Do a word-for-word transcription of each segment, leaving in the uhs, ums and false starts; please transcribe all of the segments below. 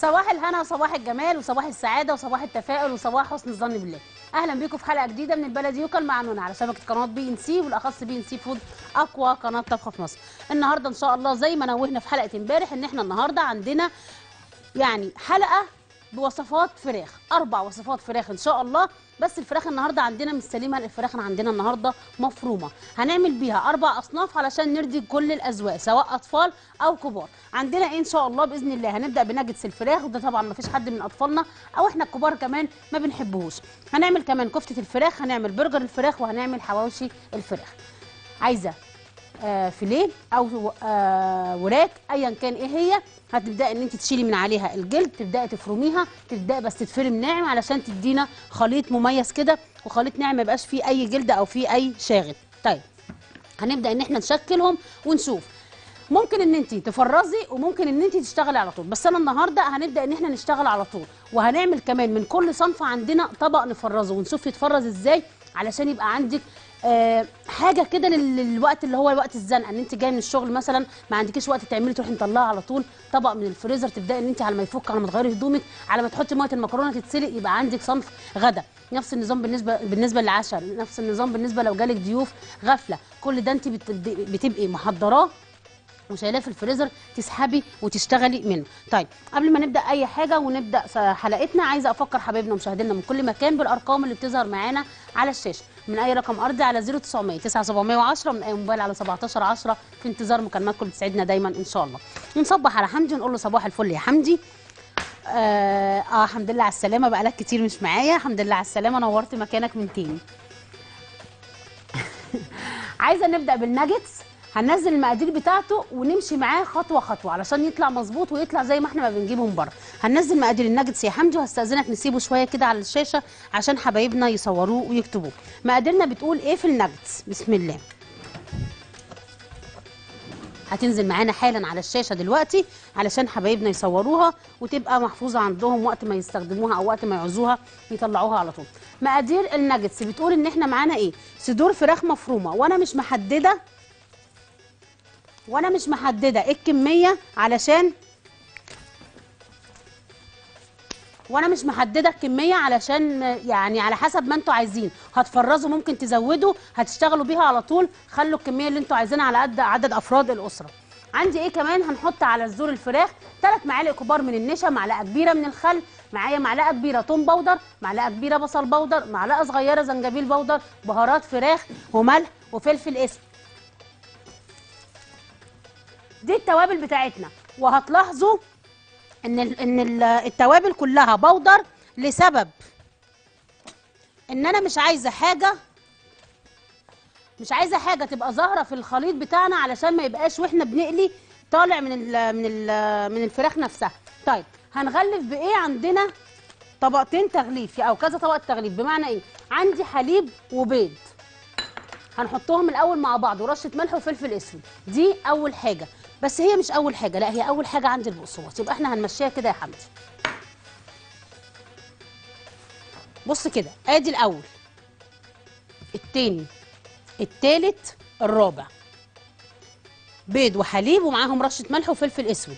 صباح الهنا وصباح الجمال وصباح السعاده وصباح التفاؤل وصباح حسن الظن بالله. اهلا بيكم في حلقه جديده من البلدي يوكل مع نونا على شبكه قناه بي ان سي، بالاخص بي ان سي فود اقوى قناه طبخ في مصر. النهارده ان شاء الله زي ما نوهنا في حلقه امبارح ان احنا النهارده عندنا يعني حلقه بوصفات فراخ، اربع وصفات فراخ ان شاء الله. بس الفراخ النهارده عندنا مش سليمه، الفراخ عندنا النهارده مفرومه، هنعمل بيها اربع اصناف علشان نرضي كل الاذواق سواء اطفال او كبار. عندنا ايه ان شاء الله باذن الله؟ هنبدا بناجتس الفراخ، وده طبعا ما فيش حد من اطفالنا او احنا الكبار كمان ما بنحبهوش. هنعمل كمان كفته الفراخ، هنعمل برجر الفراخ، وهنعمل حواوشي الفراخ. عايزه آه فيليه او آه وراك ايا كان ايه هي، هتبداي ان انت تشيلي من عليها الجلد، تبداي تفرميها، تبداي بس تتفرم ناعم علشان تدينا خليط مميز كده، وخليط ناعم ما يبقاش فيه اي جلد او فيه اي شاغل. طيب هنبدا ان احنا نشكلهم ونشوف. ممكن ان انت تفرزي وممكن ان انت تشتغلي على طول، بس انا النهارده هنبدا ان احنا نشتغل على طول، وهنعمل كمان من كل صنف عندنا طبق نفرزه ونشوف يتفرز ازاي علشان يبقى عندك أه حاجه كده للوقت اللي هو وقت الزنقه، ان انت جايه من الشغل مثلا ما عندكيش وقت تعملي، تروحي مطلعه على طول طبق من الفريزر، تبداي ان انت على ما يفك، على ما تغيري هدومك، على ما تحطي ميه المكرونه تتسلق، يبقى عندك صنف غدا. نفس النظام بالنسبه بالنسبه للعشاء، نفس النظام بالنسبه لو جالك ضيوف غفله، كل ده انت بتبقي محضراه وشايلاه في الفريزر تسحبي وتشتغلي منه. طيب قبل ما نبدا اي حاجه ونبدا حلقتنا، عايزه افكر حبايبنا ومشاهدينا من كل مكان بالارقام اللي بتظهر معانا على الشاشه، من اي رقم ارضي على صفر تسعة سبعمية وعشرة، من اي موبايل على سبعتاشر عشرة، في انتظار مكالماتكم اللي بتسعدنا دايما ان شاء الله. نصبح على حمدي ونقول له صباح الفل يا حمدي. اه, آه الحمد لله على السلامه، بقالك كتير مش معايا، الحمد لله على السلامه، نورت مكانك من تاني. عايزه نبدا بالناجتس، هننزل المقادير بتاعته ونمشي معاه خطوه خطوه علشان يطلع مظبوط ويطلع زي ما احنا ما بنجيبه من بره. هننزل مقادير الناجتس يا حمدي، وهستاذنك نسيبه شويه كده على الشاشه عشان حبايبنا يصوروه ويكتبوه. مقاديرنا بتقول ايه في الناجتس؟ بسم الله. هتنزل معانا حالا على الشاشه دلوقتي علشان حبايبنا يصوروها وتبقى محفوظه عندهم، وقت ما يستخدموها او وقت ما يعوزوها يطلعوها على طول. مقادير الناجتس بتقول ان احنا معانا ايه؟ صدور فراخ مفرومه، وانا مش محدده وانا مش محدده ايه الكميه علشان وانا مش محدده الكميه علشان يعني على حسب ما انتوا عايزين، هتفرزوا ممكن تزودوا، هتشتغلوا بيها على طول، خلوا الكميه اللي انتوا عايزينها على قد عدد افراد الاسره. عندي ايه كمان؟ هنحط على صدور الفراخ ثلاث معالق كبار من النشا، معلقه كبيره من الخل، معايا معلقه كبيره توم باودر، معلقه كبيره بصل باودر، معلقه صغيره زنجبيل باودر، بهارات فراخ وملح وفلفل اسود. دي التوابل بتاعتنا، وهتلاحظوا ان ان التوابل كلها بودر لسبب ان انا مش عايزه حاجه مش عايزه حاجه تبقى ظاهره في الخليط بتاعنا علشان ما يبقاش واحنا بنقلي طالع من ال من ال من الفراخ نفسها. طيب هنغلف بايه؟ عندنا طبقتين تغليف او كذا طبقه تغليف، بمعنى ايه؟ عندي حليب وبيض هنحطهم الاول مع بعض، ورشه ملح وفلفل اسود، دي اول حاجه. بس هي مش اول حاجه، لا هي اول حاجه عند البقسماط، يبقى احنا هنمشيها كده يا حمدي. بص كده، ادي الاول، التاني، التالت، الرابع، بيض وحليب ومعاهم رشه ملح وفلفل اسود.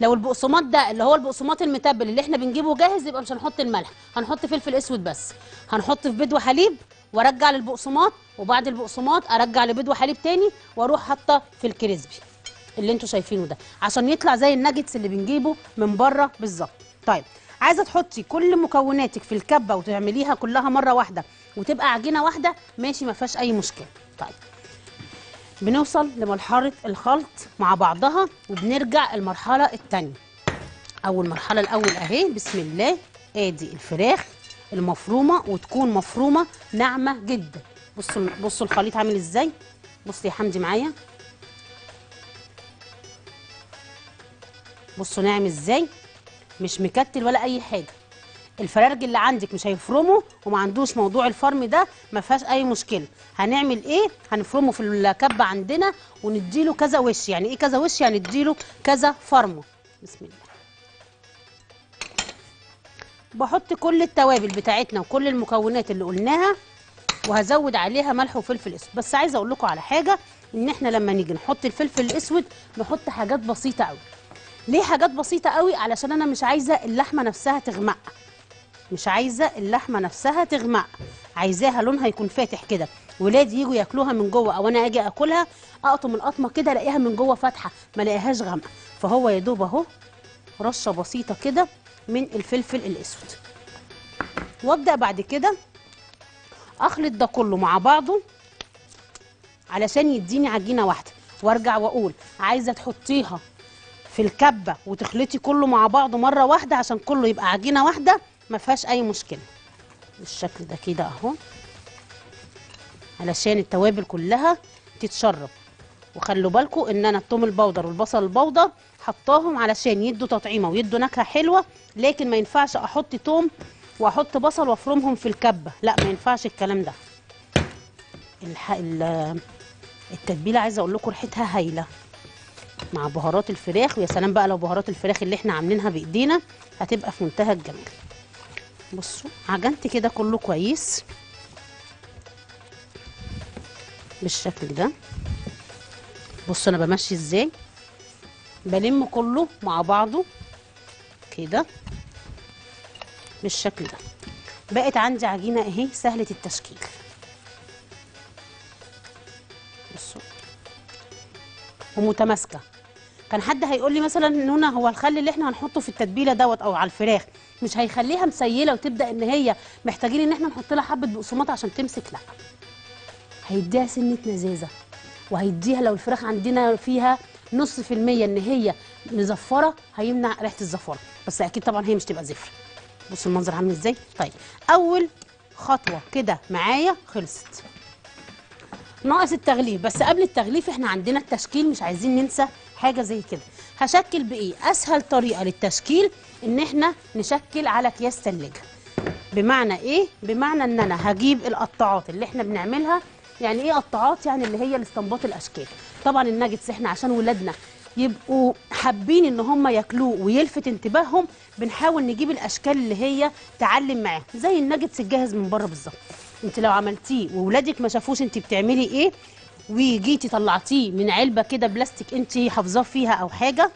لو البقسماط ده اللي هو البقسماط المتبل اللي احنا بنجيبه جاهز يبقى مش هنحط الملح، هنحط فلفل اسود بس، هنحط في بيض وحليب وارجع للبقسماط، وبعد البقسماط ارجع لبيض وحليب تاني، واروح حاطه في الكريسبي اللي انتوا شايفينه ده عشان يطلع زي الناجتس اللي بنجيبه من بره بالظبط. طيب عايزه تحطي كل مكوناتك في الكبه وتعمليها كلها مره واحده وتبقى عجينه واحده، ماشي ما فيهاش اي مشكله. طيب بنوصل لمرحله الخلط مع بعضها وبنرجع المرحله الثانيه. اول مرحله الاول اهي، بسم الله، ادي الفراخ المفرومه، وتكون مفرومه ناعمه جدا. بصوا بصوا الخليط عامل ازاي، بصي يا حمدي معايا، بصوا ناعم ازاي، مش مكتل ولا اي حاجه. الفرارج اللي عندك مش هيفرمه وما عندوش موضوع الفرم ده، ما فيهاش اي مشكله. هنعمل ايه؟ هنفرمه في الكبه عندنا ونديله كذا وش. يعني ايه كذا وش؟ يعني نديله كذا فرمه. بسم الله. بحط كل التوابل بتاعتنا وكل المكونات اللي قلناها، وهزود عليها ملح وفلفل اسود. بس عايزه اقول لكم على حاجه، ان احنا لما نيجي نحط الفلفل الاسود نحط حاجات بسيطه قوي، ليه حاجات بسيطه قوي، علشان انا مش عايزه اللحمه نفسها تغمق، مش عايزه اللحمه نفسها تغمق، عايزاها لونها يكون فاتح كده، ولادي يجوا ياكلوها من جوه او انا اجي اكلها اقطم القطمه كده الاقيها من جوه فاتحه، ما الاقيهاش غامقه. فهو يا دوب اهو رشه بسيطه كده من الفلفل الاسود، وابدا بعد كده اخلط ده كله مع بعضه علشان يديني عجينه واحده. وارجع واقول عايزه تحطيها في الكبه وتخلطي كله مع بعضه مره واحده عشان كله يبقى عجينه واحده ما فيهاش اي مشكله بالشكل ده كده اهو، علشان التوابل كلها تتشرب. وخلوا بالكم ان انا الثوم البودر والبصل البودر حطاهم علشان يدوا تطعيمه ويدوا نكهه حلوه، لكن ما ينفعش احط ثوم واحط بصل وافرمهم في الكبه، لا ما ينفعش الكلام ده. التتبيله عايزه اقول لكم ريحتها هايله مع بهارات الفراخ، ويا سلام بقى لو بهارات الفراخ اللي احنا عاملينها بايدينا هتبقى في منتهى الجمال. بصوا عجنت كده كله كويس بالشكل ده. بصوا انا بمشي ازاي، بلم كله مع بعضه كده بالشكل ده. بقت عندي عجينه اهي سهله التشكيل. بصوا ومتماسكه. كان حد هيقول لي مثلا نونا هو الخل اللي احنا هنحطه في التتبيله دوت او على الفراخ مش هيخليها مسيله وتبدا ان هي محتاجين ان احنا نحط لها حبه بقسماط عشان تمسك؟ لا، هيديها سنه مزازه، وهيديها لو الفراخ عندنا فيها نص في الميه ان هي مزفره هيمنع ريحه الزفاره، بس اكيد طبعا هي مش تبقى زفره. بصوا المنظر عامل ازاي. طيب اول خطوه كده معايا خلصت، ناقص التغليف. بس قبل التغليف احنا عندنا التشكيل، مش عايزين ننسى حاجه زي كده. هشكل بايه؟ اسهل طريقه للتشكيل ان احنا نشكل على اكياس ثلاجه. بمعنى ايه؟ بمعنى ان انا هجيب القطاعات اللي احنا بنعملها. يعني ايه قطاعات؟ يعني اللي هي الاستنباط الاشكال. طبعا الناجتس احنا عشان ولادنا يبقوا حابين ان هم ياكلوه ويلفت انتباههم بنحاول نجيب الاشكال اللي هي تعلم معاهم، زي الناجتس الجاهز من بره بالظبط. انت لو عملتيه وولادك ما شافوش انت بتعملي ايه وجيتي طلعتيه من علبه كده بلاستيك انت حافظاه فيها او حاجه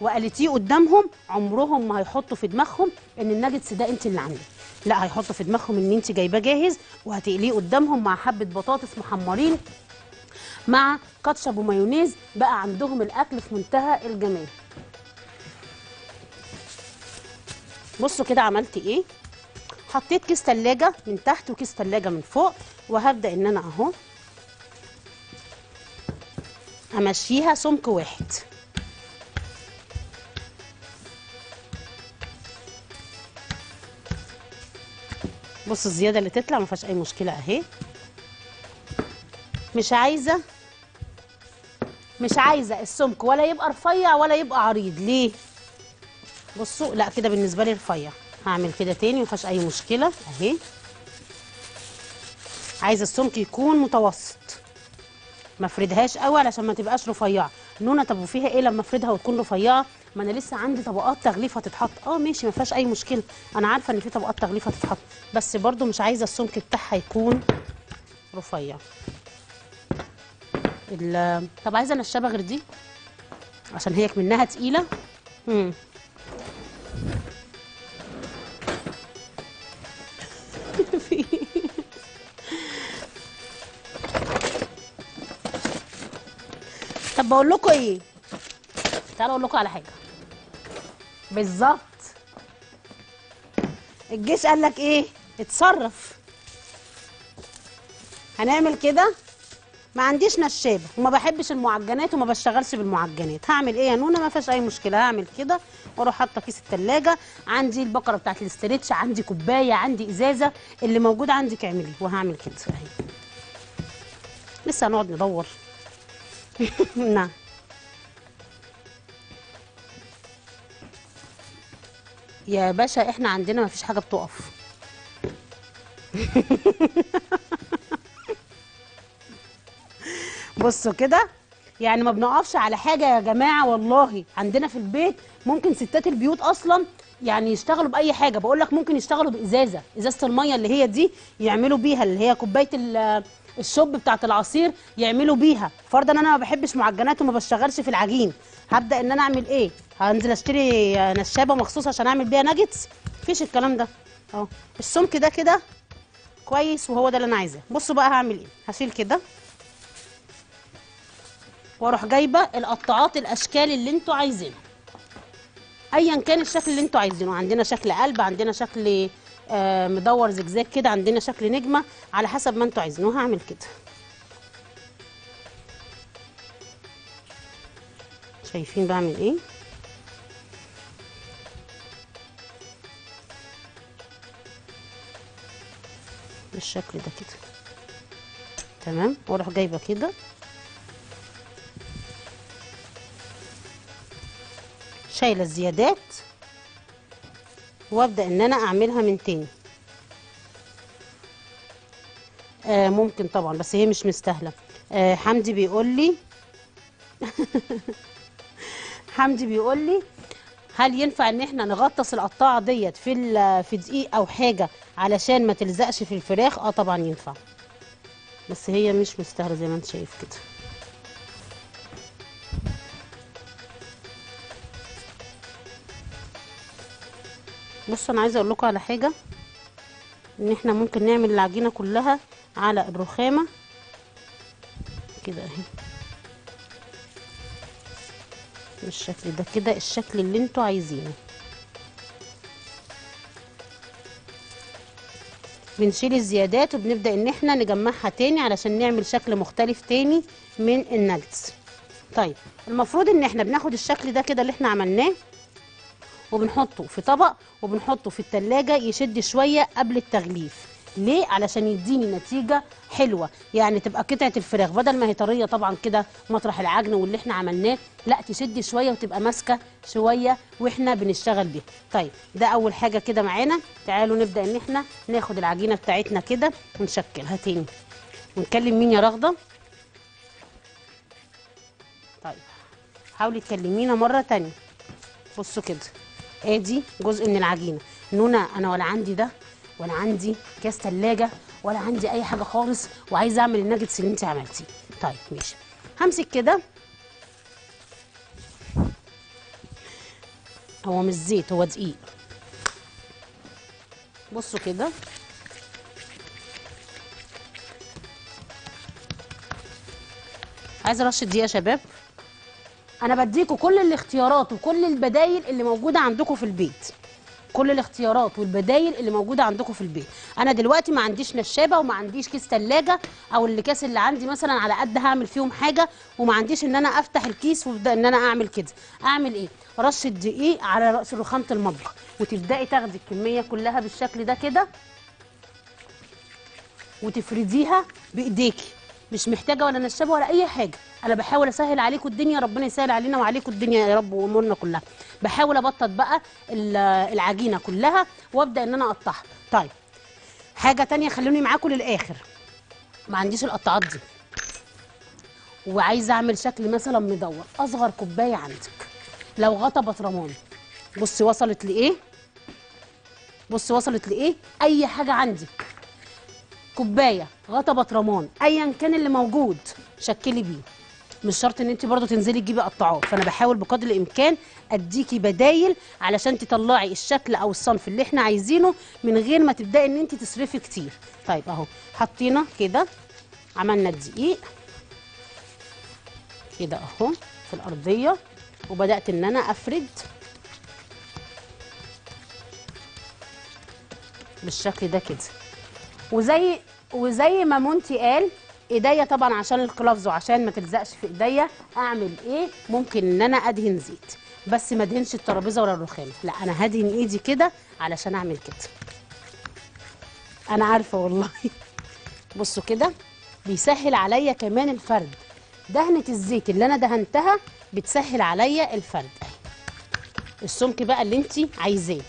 وقالتيه قدامهم، عمرهم ما هيحطوا في دماغهم ان الناجتس ده انت اللي عاملاه، لا هيحطوا في دماغهم ان انت جايباه جاهز وهتقليه قدامهم مع حبه بطاطس محمرين مع كاتشب ومايونيز. بقى عندهم الاكل في منتهى الجمال. بصوا كده عملت ايه. حطيت كيس ثلاجه من تحت وكيس ثلاجه من فوق، وهبدا ان انا اهو امشيها سمك واحد. بص الزياده اللي تطلع ما فيهاش اي مشكله اهي. مش عايزه مش عايزه السمك ولا يبقى رفيع ولا يبقى عريض. ليه؟ بصوا لا كده بالنسبه لي رفيع، هعمل كده تاني ما فيهاش اي مشكله اهي. عايزه السمك يكون متوسط، ما افردهاش قوي علشان ما تبقاش رفيعه. نونا طب وفيها ايه لما افردها وتكون رفيعه؟ ما انا لسه عندي طبقات تغليف هتتحط. اه ماشي ما فيهاش اي مشكله، انا عارفه ان في طبقات تغليف هتتحط، بس برده مش عايزه السمك بتاعها يكون رفيع. طب عايزه انشبه غير دي عشان هي منها تقيله. امم طب بقول لكم ايه، تعالوا اقول لكم على حاجه بالظبط. الجيش قال لك ايه؟ اتصرف. هنعمل كده. ما عنديش نشابه وما بحبش المعجنات وما بشتغلش بالمعجنات. هعمل ايه يا نونا؟ ما فيهاش اي مشكله، هعمل كده واروح حاطه كيس الثلاجه. عندي البقره بتاعت الاسترتش، عندي كوبايه، عندي ازازه، اللي موجود عندك اعمليه. وهعمل كده اهي. لسه هنقعد ندور نعم يا باشا احنا عندنا ما فيش حاجه بتقف بصوا كده يعني ما بنقفش على حاجه يا جماعه والله. عندنا في البيت ممكن ستات البيوت اصلا يعني يشتغلوا باي حاجه. بقول لك ممكن يشتغلوا بازازه، ازازه الميه اللي هي دي يعملوا بيها اللي هي كوبايه الشوب بتاعت العصير يعملوا بيها. فرضا انا ما بحبش معجنات وما بشتغلش في العجين، هبدا ان انا اعمل ايه؟ هنزل اشتري نشابه مخصوص عشان اعمل بيها ناجتس؟ مفيش الكلام ده. اهو السمك ده كده كويس وهو ده اللي انا عايزاه. بصوا بقى هعمل ايه. هشيل كده واروح جايبه القطاعات الاشكال اللي انتوا عايزينها، ايا كان الشكل اللي انتوا عايزينه. عندنا شكل قلب، عندنا شكل آه مدور زجزاج كده، عندنا شكل نجمه، على حسب ما انتوا عايزينه. هعمل كده، شايفين بعمل ايه؟ بالشكل ده كده، تمام. واروح جايبه كده شايله الزيادات وابدا ان انا اعملها من تاني. آه ممكن طبعا، بس هي مش مستاهله. آه حمدي بيقول لي حمدي بيقول لي هل ينفع ان احنا نغطس القطاعه ديت في في دقيق او حاجه علشان ما تلزقش في الفراخ؟ اه طبعا ينفع، بس هي مش مستاهله زي ما انت شايف كده. بصوا انا عايزه اقول لكم على حاجه، ان احنا ممكن نعمل العجينه كلها على الرخامه كده اهي بالشكل ده كده، الشكل اللي انتوا عايزينه. بنشيل الزيادات وبنبدا ان احنا نجمعها تاني علشان نعمل شكل مختلف تاني من الناجتس. طيب المفروض ان احنا بناخد الشكل ده كده اللي احنا عملناه وبنحطه في طبق وبنحطه في التلاجة يشد شوية قبل التغليف. ليه؟ علشان يديني نتيجة حلوة، يعني تبقى قطعة الفراخ بدل ما هي طرية طبعا كده مطرح العجن واللي احنا عملناه، لا تشد شوية وتبقى ماسكة شوية واحنا بنشتغل بيها. طيب ده أول حاجة كده معانا. تعالوا نبدأ إن احنا ناخد العجينة بتاعتنا كده ونشكلها تاني. ونكلم مين يا رغدة؟ طيب حاولي تكلمينا مرة تانية. بصوا كده، ادي جزء من العجينه. نونا انا ولا عندي ده ولا عندي كاس ثلاجه ولا عندي اي حاجه خالص، وعايزه اعمل الناجتس اللي انت عملتيه. طيب ماشي، همسك كده، هو مش زيت هو دقيق. بصوا كده عايزه رشه دقيق يا شباب. انا بديكوا كل الاختيارات وكل البدايل اللي موجوده عندكم في البيت، كل الاختيارات والبدايل اللي موجوده عندكم في البيت. انا دلوقتي ما عنديش نشابه وما عنديش كيس ثلاجه، او الكاس اللي عندي مثلا على قد هعمل فيهم حاجه، وما عنديش ان انا افتح الكيس وابدا ان انا اعمل كده. اعمل ايه؟ رشه دقيق على راس رخامه المطبخ، وتبداي تاخدي الكميه كلها بالشكل ده كده وتفرديها بايديكي. مش محتاجه ولا نشابه ولا اي حاجه. انا بحاول اسهل عليكم الدنيا، ربنا يسهل علينا وعليكم الدنيا يا رب وامورنا كلها. بحاول ابطط بقى العجينه كلها وابدا ان انا اقطعها. طيب حاجه تانية خلوني معاكم للاخر، ما عنديش القطاعات دي وعايزه اعمل شكل مثلا مدور، اصغر كوبايه عندك لو غطبت رمان. بصي وصلت لايه، بصي وصلت لايه. اي حاجه عندي، كوبايه، غطبت رمان، ايا كان اللي موجود شكلي بيه. مش شرط ان انت برضو تنزلي تجيبي قطاعات، فانا بحاول بقدر الامكان اديكي بدايل علشان تطلعي الشكل او الصنف اللي احنا عايزينه من غير ما تبداي ان انت تصرفي كتير. طيب اهو حطينا كده، عملنا الدقيق كده اهو في الارضيه، وبدات ان انا افرد بالشكل ده كده. وزي وزي ما مونتي قال، ايديا طبعا عشان القلافز وعشان ما تلزقش في ايديا، اعمل ايه؟ ممكن ان انا ادهن زيت، بس ما ادهنش الترابيزه ولا الرخامه، لا انا هدهن ايدي كده علشان اعمل كده. انا عارفه والله. بصوا كده بيسهل عليا كمان الفرد، دهنه الزيت اللي انا دهنتها بتسهل عليا الفرد. السمك بقى اللي انت عايزاه.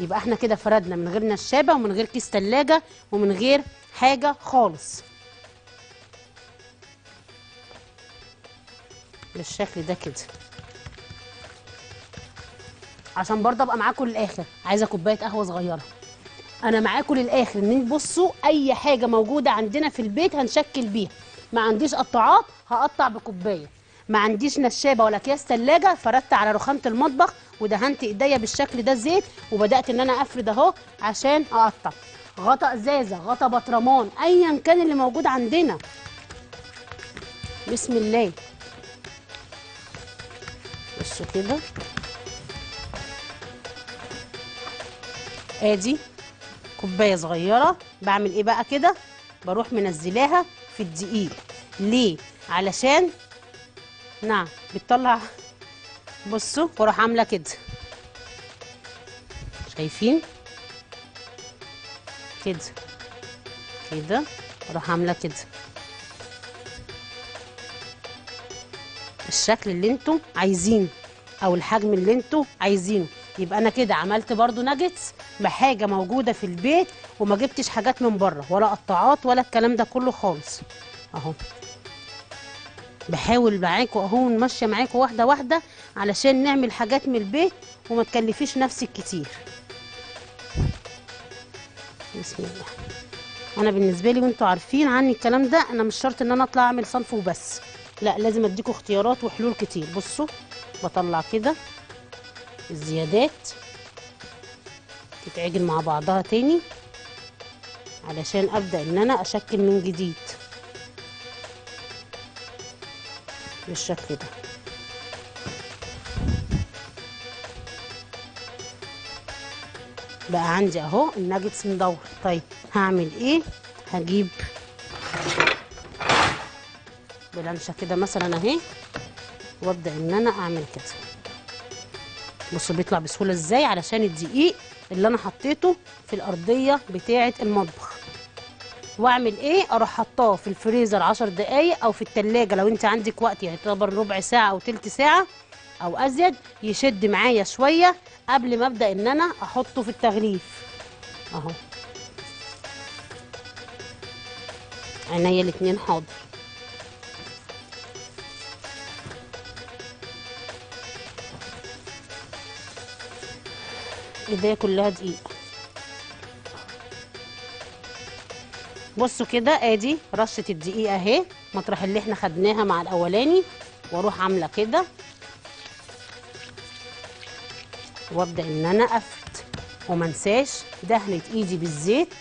يبقى احنا كده فردنا من غير نشابه ومن غير كيس ثلاجه ومن غير حاجه خالص بالشكل ده كده. عشان برضه ابقى معاكم للاخر، عايزه كوبايه قهوه صغيره. انا معاكم للاخر، ان بصوا اي حاجه موجوده عندنا في البيت هنشكل بيها. ما عنديش قطاعات هقطع بكوبايه، ما عنديش نشابه ولا اكياس ثلاجه فردت على رخامه المطبخ ودهنت ايديا بالشكل ده زيت وبدات ان انا افرد اهو عشان اقطع. غطا ازازه، غطا بطرمان، ايا كان اللي موجود عندنا. بسم الله. بصوا كده ادي كوبايه صغيره. بعمل ايه بقى كده؟ بروح منزلاها في الدقيق. ليه؟ علشان نعم بتطلع. بصوا بروح عامله كده، شايفين كده كده، بروح عامله كده الشكل اللي انتوا عايزينه او الحجم اللي انتوا عايزينه. يبقى انا كده عملت برضو ناجتس بحاجه موجوده في البيت وما جبتش حاجات من بره ولا قطاعات ولا الكلام ده كله خالص. اهو بحاول معاكم اهو، ماشيه معاكم واحده واحده علشان نعمل حاجات من البيت وما تكلفيش نفسك كتير. بسم الله. انا بالنسبه لي وانتوا عارفين عني الكلام ده، انا مش شرط ان انا اطلع اعمل صنف وبس، لا لازم اديكم اختيارات وحلول كتير. بصوا بطلع كده الزيادات تتعجن مع بعضها تاني علشان ابدا ان انا اشكل من جديد بالشكل ده. بقى عندي اهو الناجتس مدور. طيب هعمل ايه؟ هجيب بلانشة كده مثلا اهي وابدا ان انا اعمل كده. بصوا بيطلع بسهوله ازاي علشان الدقيق اللي انا حطيته في الارضيه بتاعه المطبخ. واعمل ايه؟ اروح حطاه في الفريزر عشر دقايق او في التلاجة لو انت عندك وقت، يعني تعتبر ربع ساعه او تلت ساعه او ازيد، يشد معايا شويه قبل ما ابدا ان انا احطه في التغليف. اهو عينيا الاتنين حاضر. ايديا كلها دقيق. بصوا كده ادي رشه الدقيق اهي مطرح اللي احنا خدناها مع الاولاني، واروح عامله كده وابدا ان انا افرد. وما انساش دهنه ايدي بالزيت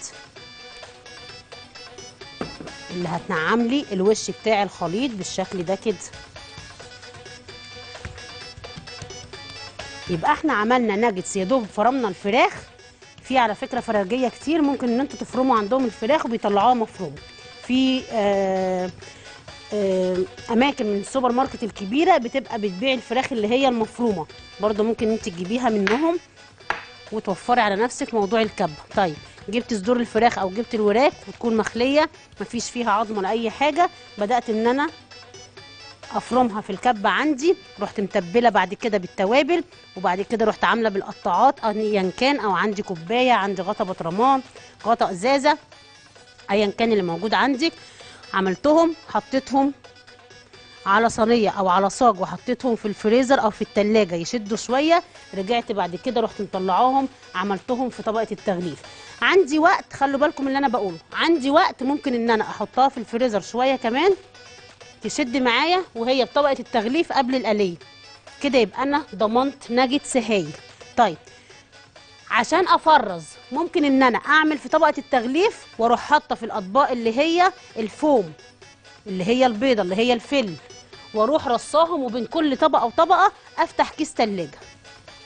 اللي هتنعم لي الوش بتاع الخليط بالشكل ده كده. يبقى احنا عملنا ناجتس يا دوب فرمنا الفراخ. في على فكره فراجيه كتير ممكن ان انتوا تفرموا عندهم الفراخ وبيطلعوها مفرومه في آآ آآ اماكن من السوبر ماركت الكبيره، بتبقى بتبيع الفراخ اللي هي المفرومه، برضو ممكن انت تجيبيها منهم وتوفري على نفسك موضوع الكبه. طيب جبت صدور الفراخ او جبت الوراك وتكون مخليه مفيش فيها عظم ولا اي حاجه، بدات ان انا افرمها في الكبه عندي، رحت متبله بعد كده بالتوابل، وبعد كده رحت عامله بالقطاعات ايا كان، او عندي كوبايه، عندي غطا بطرمان، غطا ازازه، ايا كان اللي موجود عندك. عملتهم حطيتهم على صينيه او على صاج وحطيتهم في الفريزر او في التلاجة يشدوا شويه، رجعت بعد كده رحت مطلعاهم عملتهم في طبقه التغليف. عندي وقت، خلوا بالكم اللي انا بقوله، عندي وقت ممكن ان انا احطها في الفريزر شويه كمان تشد معايا وهي بطبقه التغليف قبل القليه كده. يبقى انا ضمنت ناجتس هايل. طيب عشان افرز ممكن ان انا اعمل في طبقه التغليف واروح حاطه في الاطباق اللي هي الفوم اللي هي البيضه اللي هي الفل، واروح رصاهم، وبين كل طبقه وطبقه افتح كيس ثلاجه،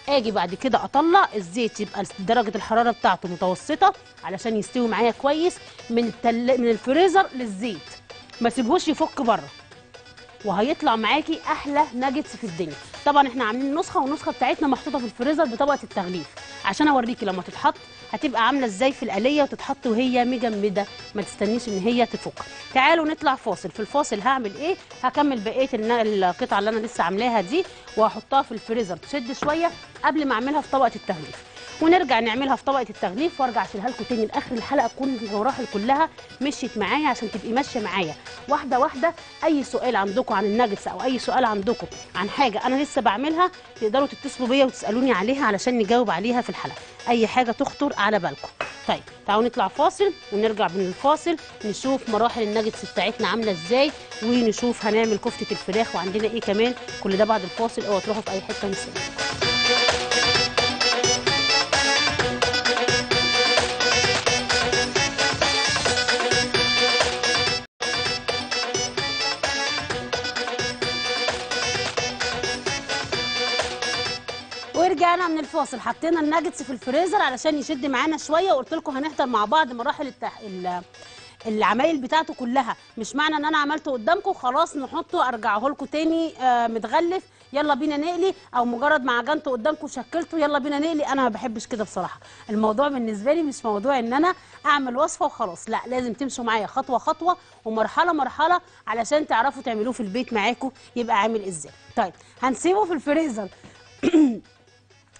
اجي بعد كده اطلع الزيت يبقى درجه الحراره بتاعته متوسطه علشان يستوي معايا كويس من التل... من الفريزر للزيت، ما سيبهوش يفك بره، وهيطلع معاكي احلى ناجتس في الدنيا. طبعا احنا عاملين نسخه، والنسخه بتاعتنا محطوطه في الفريزر بطبقه التغليف عشان اوريكي لما تتحط هتبقى عامله ازاي في القليه، وتتحط وهي مجمده ما تستنيش ان هي تفك. تعالوا نطلع فاصل، في الفاصل هعمل ايه؟ هكمل بقيه القطعه اللي انا لسه عاملاها دي وهحطها في الفريزر تشد شويه قبل ما اعملها في طبقه التغليف، ونرجع نعملها في طبقه التغليف وارجع اشيلها لكم تاني لاخر الحلقه تكون المراحل كلها مشيت معايا عشان تبقي ماشيه معايا واحده واحده. اي سؤال عندكم عن الناجتس او اي سؤال عندكم عن حاجه انا لسه بعملها تقدروا تتصلوا بيا وتسالوني عليها علشان نجاوب عليها في الحلقه. اي حاجه تخطر على بالكم. طيب تعالوا نطلع فاصل ونرجع من الفاصل نشوف مراحل الناجتس بتاعتنا عامله ازاي، ونشوف هنعمل كفته الفراخ وعندنا ايه كمان. كل ده بعد الفاصل، اوعوا تروحوا في اي حته مستنيين. رجعنا من الفاصل، حطينا الناجتس في الفريزر علشان يشد معانا شويه، وقلت لكم هنحضر مع بعض مراحل التح... العمايل بتاعته كلها. مش معنى ان انا عملته قدامكم خلاص نحطه ارجعه لكم تاني آه متغلف، يلا بينا نقلي، او مجرد ما عجنته قدامكم شكلته يلا بينا نقلي. انا ما بحبش كده بصراحه. الموضوع بالنسبه لي مش موضوع ان انا اعمل وصفه وخلاص، لا، لازم تمشوا معايا خطوه خطوه ومرحله مرحله علشان تعرفوا تعملوه في البيت معاكم يبقى عامل ازاي. طيب هنسيبه في الفريزر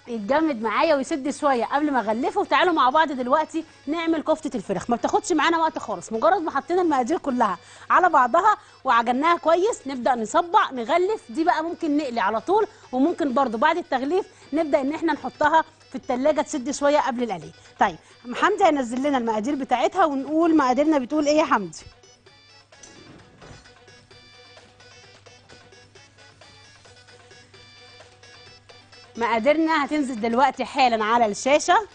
يتجمد معايا ويسد شويه قبل ما اغلفه، وتعالوا مع بعض دلوقتي نعمل كفته الفراخ. ما بتاخدش معانا وقت خالص، مجرد ما حطينا المقادير كلها على بعضها وعجناها كويس نبدا نصبع نغلف. دي بقى ممكن نقلي على طول، وممكن برضو بعد التغليف نبدا ان احنا نحطها في التلاجة تسد شويه قبل القلي. طيب حمدي هينزل لنا المقادير بتاعتها ونقول مقاديرنا بتقول ايه يا حمدي. مقاديرنا هتنزل دلوقتي حالا على الشاشه،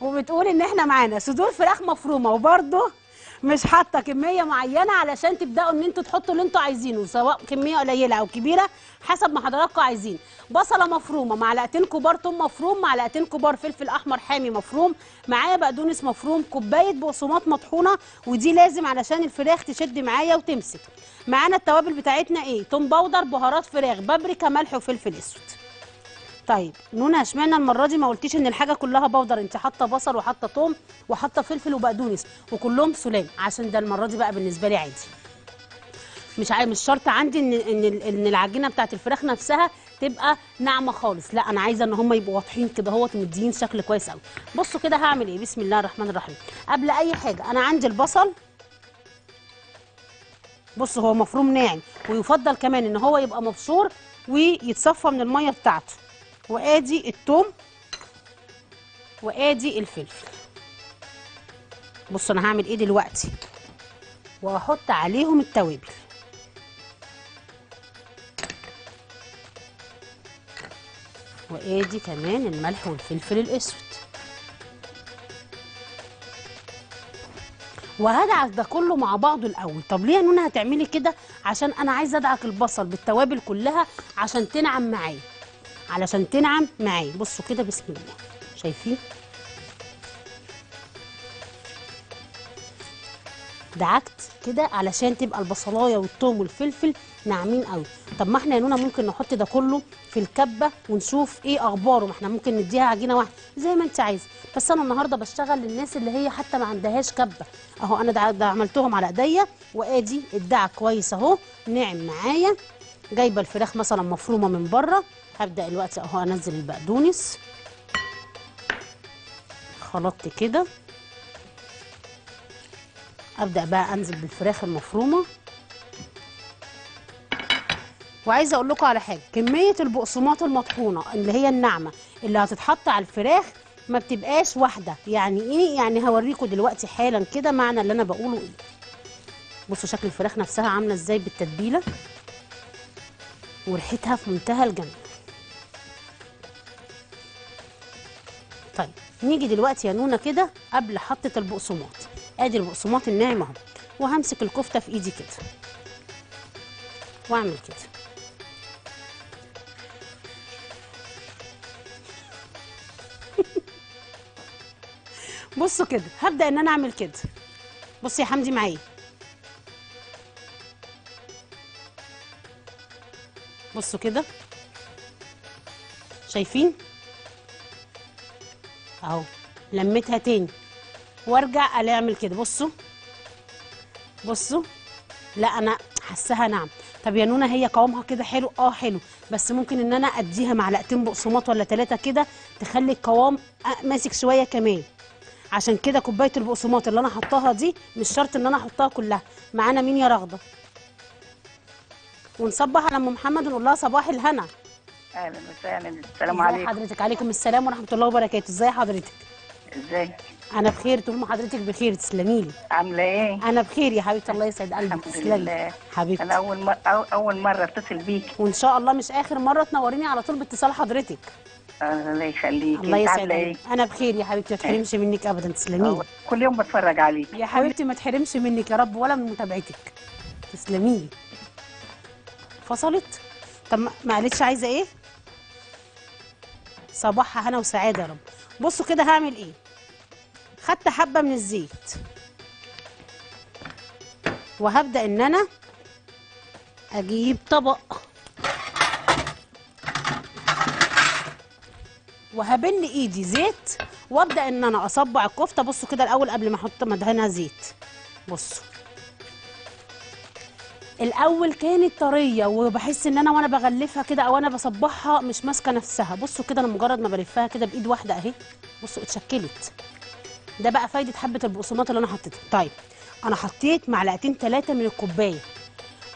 وبتقول ان احنا معانا صدور فراخ مفرومه، وبرده مش حاطه كميه معينه علشان تبداوا ان انتوا تحطوا اللي انتوا عايزينه، سواء كميه قليله او كبيره حسب ما حضراتكم عايزين. بصله مفرومه، معلقتين كبار توم مفروم، معلقتين كبار فلفل احمر حامي مفروم، معايا بقدونس مفروم، كوبايه بقسماط مطحونه، ودي لازم علشان الفراخ تشد معايا وتمسك. معانا التوابل بتاعتنا ايه؟ توم باودر، بهارات فراخ، بابريكا، ملح وفلفل اسود. طيب نونا اشمعنى المره دي ما قلتيش ان الحاجه كلها باودر؟ انت حاطه بصل وحاطه توم وحاطه فلفل وبقدونس وكلهم سلام، عشان ده المره دي بقى بالنسبه لي عادي. مش عايز، مش شرط عندي ان ان ان العجينه بتاعت الفراخ نفسها تبقى ناعمه خالص، لا، انا عايزه ان هم يبقوا واضحين كده اهوت ومديين شكل كويس قوي. بصوا كده هعمل ايه. بسم الله الرحمن الرحيم. قبل اي حاجه انا عندي البصل، بصوا هو مفروم ناعم، ويفضل كمان ان هو يبقى مبشور ويتصفى من الميه بتاعته. وادي الثوم وادي الفلفل. بصوا انا هعمل ايه دلوقتي، وهحط عليهم التوابل. وادي كمان الملح والفلفل الاسود. وهدعك ده كله مع بعضه الاول. طب ليه يا نونا هتعملي كده؟ عشان انا عايزه ادعك البصل بالتوابل كلها عشان تنعم معايا، علشان تنعم معايا. بصوا كده بسم الله، شايفين؟ دعكت كده علشان تبقى البصلايه والثوم والفلفل ناعمين قوي. طب ما احنا يا نونا ممكن نحط ده كله في الكبه ونشوف ايه اخباره، ما احنا ممكن نديها عجينه واحده زي ما انت عايزه. بس انا النهارده بشتغل للناس اللي هي حتى ما عندهاش كبه. اهو انا ده عملتهم على ايديا، وادي الدعك كويس اهو ناعم معايا. جايبه الفراخ مثلا مفرومه من بره، هبدا دلوقتي اهو انزل البقدونس. خلطت كده، ابدا بقى انزل بالفراخ المفرومه. وعايزه اقول لكم على حاجه، كميه البقسماط المطحونه اللي هي الناعمه اللي هتتحط على الفراخ ما بتبقاش واحده. يعني ايه؟ يعني هوريكم دلوقتي حالا كده معنى اللي انا بقوله ايه. بصوا شكل الفراخ نفسها عامله ازاي بالتتبيله، وريحتها في منتهى الجمال. طيب نيجي دلوقتي يا نونا كده قبل حطه البقسماط. ادي البقسماط الناعم اهو، وهمسك الكفته في ايدي كده واعمل كده. بصوا كده هبدا ان انا اعمل كده. بصي يا حمدي معايا، بصوا كده، شايفين اهو لميتها تاني، وارجع اعمل كده. بصوا بصوا، لا انا حاساها ناعمه. طب يا نونا هي قوامها كده حلو؟ اه حلو، بس ممكن ان انا اديها معلقتين بقسماط ولا ثلاثه كده تخلي القوام ماسك شويه كمان. عشان كده كوبايه البقسماط اللي انا حطاها دي مش شرط ان انا احطها كلها. معانا مين يا رغده؟ ونصبح على ام محمد ونقول لها صباح الهنا. اهلا وسهلا. السلام عليكم. حضرتك عليكم السلام ورحمه الله وبركاته. ازي حضرتك؟ ازيك؟ انا بخير. طول ما حضرتك بخير تسلمي لي. عامله ايه؟ انا بخير يا حبيبتي الله يسعد قلبك. تسلمي حبيبتي. انا اول مر... اول مره اتصل بيكي وان شاء الله مش اخر مره. تنوريني على طول باتصال حضرتك. الله يخليكي. الله يسعدك. إيه؟ انا بخير يا حبيبتي ما تحرمش منك ابدا. تسلمي. كل يوم بتفرج عليكي يا حبيبتي. ما تحرمش منك يا رب ولا من متابعتك. تسلمي. فصلت؟ طب ما قالتش عايزه ايه؟ صباحها هنا وسعاده يا رب. بصوا كده هعمل ايه. خدت حبه من الزيت وهبدا ان انا اجيب طبق وهبن ايدي زيت وابدا ان انا اصبع الكفته. بصوا كده الاول قبل ما احط مدهنها زيت. بصوا الاول كانت طريه وبحس ان انا وانا بغلفها كده او انا بصبحها مش ماسكه نفسها. بصوا كده انا مجرد ما بلفها كده بايد واحده اهي بصوا اتشكلت. ده بقى فايده حبه البقسماط اللي انا حطيتها. طيب انا حطيت معلقتين ثلاثه من الكوبايه.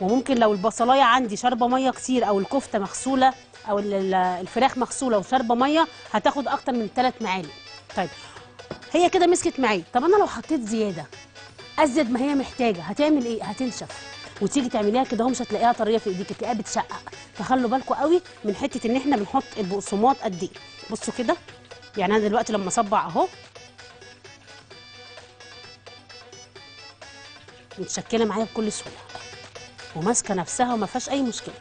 وممكن لو البصلايه عندي شاربه ميه كتير او الكفته مغسوله او الفراخ مغسوله وشاربه ميه هتاخد اكتر من ثلاث معالق. طيب هي كده مسكت معايا. طب انا لو حطيت زياده ازيد ما هي محتاجه هتعمل ايه؟ هتنشف وتيجي تعمليها كده اهو مش هتلاقيها طريه في ايديك هتلاقيها بتشقق. فخلوا بالكم قوي من حته ان احنا بنحط البقسماط قد ايه. بصوا كده يعني انا دلوقتي لما اصبع اهو متشكله معايا بكل سهوله وماسكه نفسها وما فيهاش اي مشكله.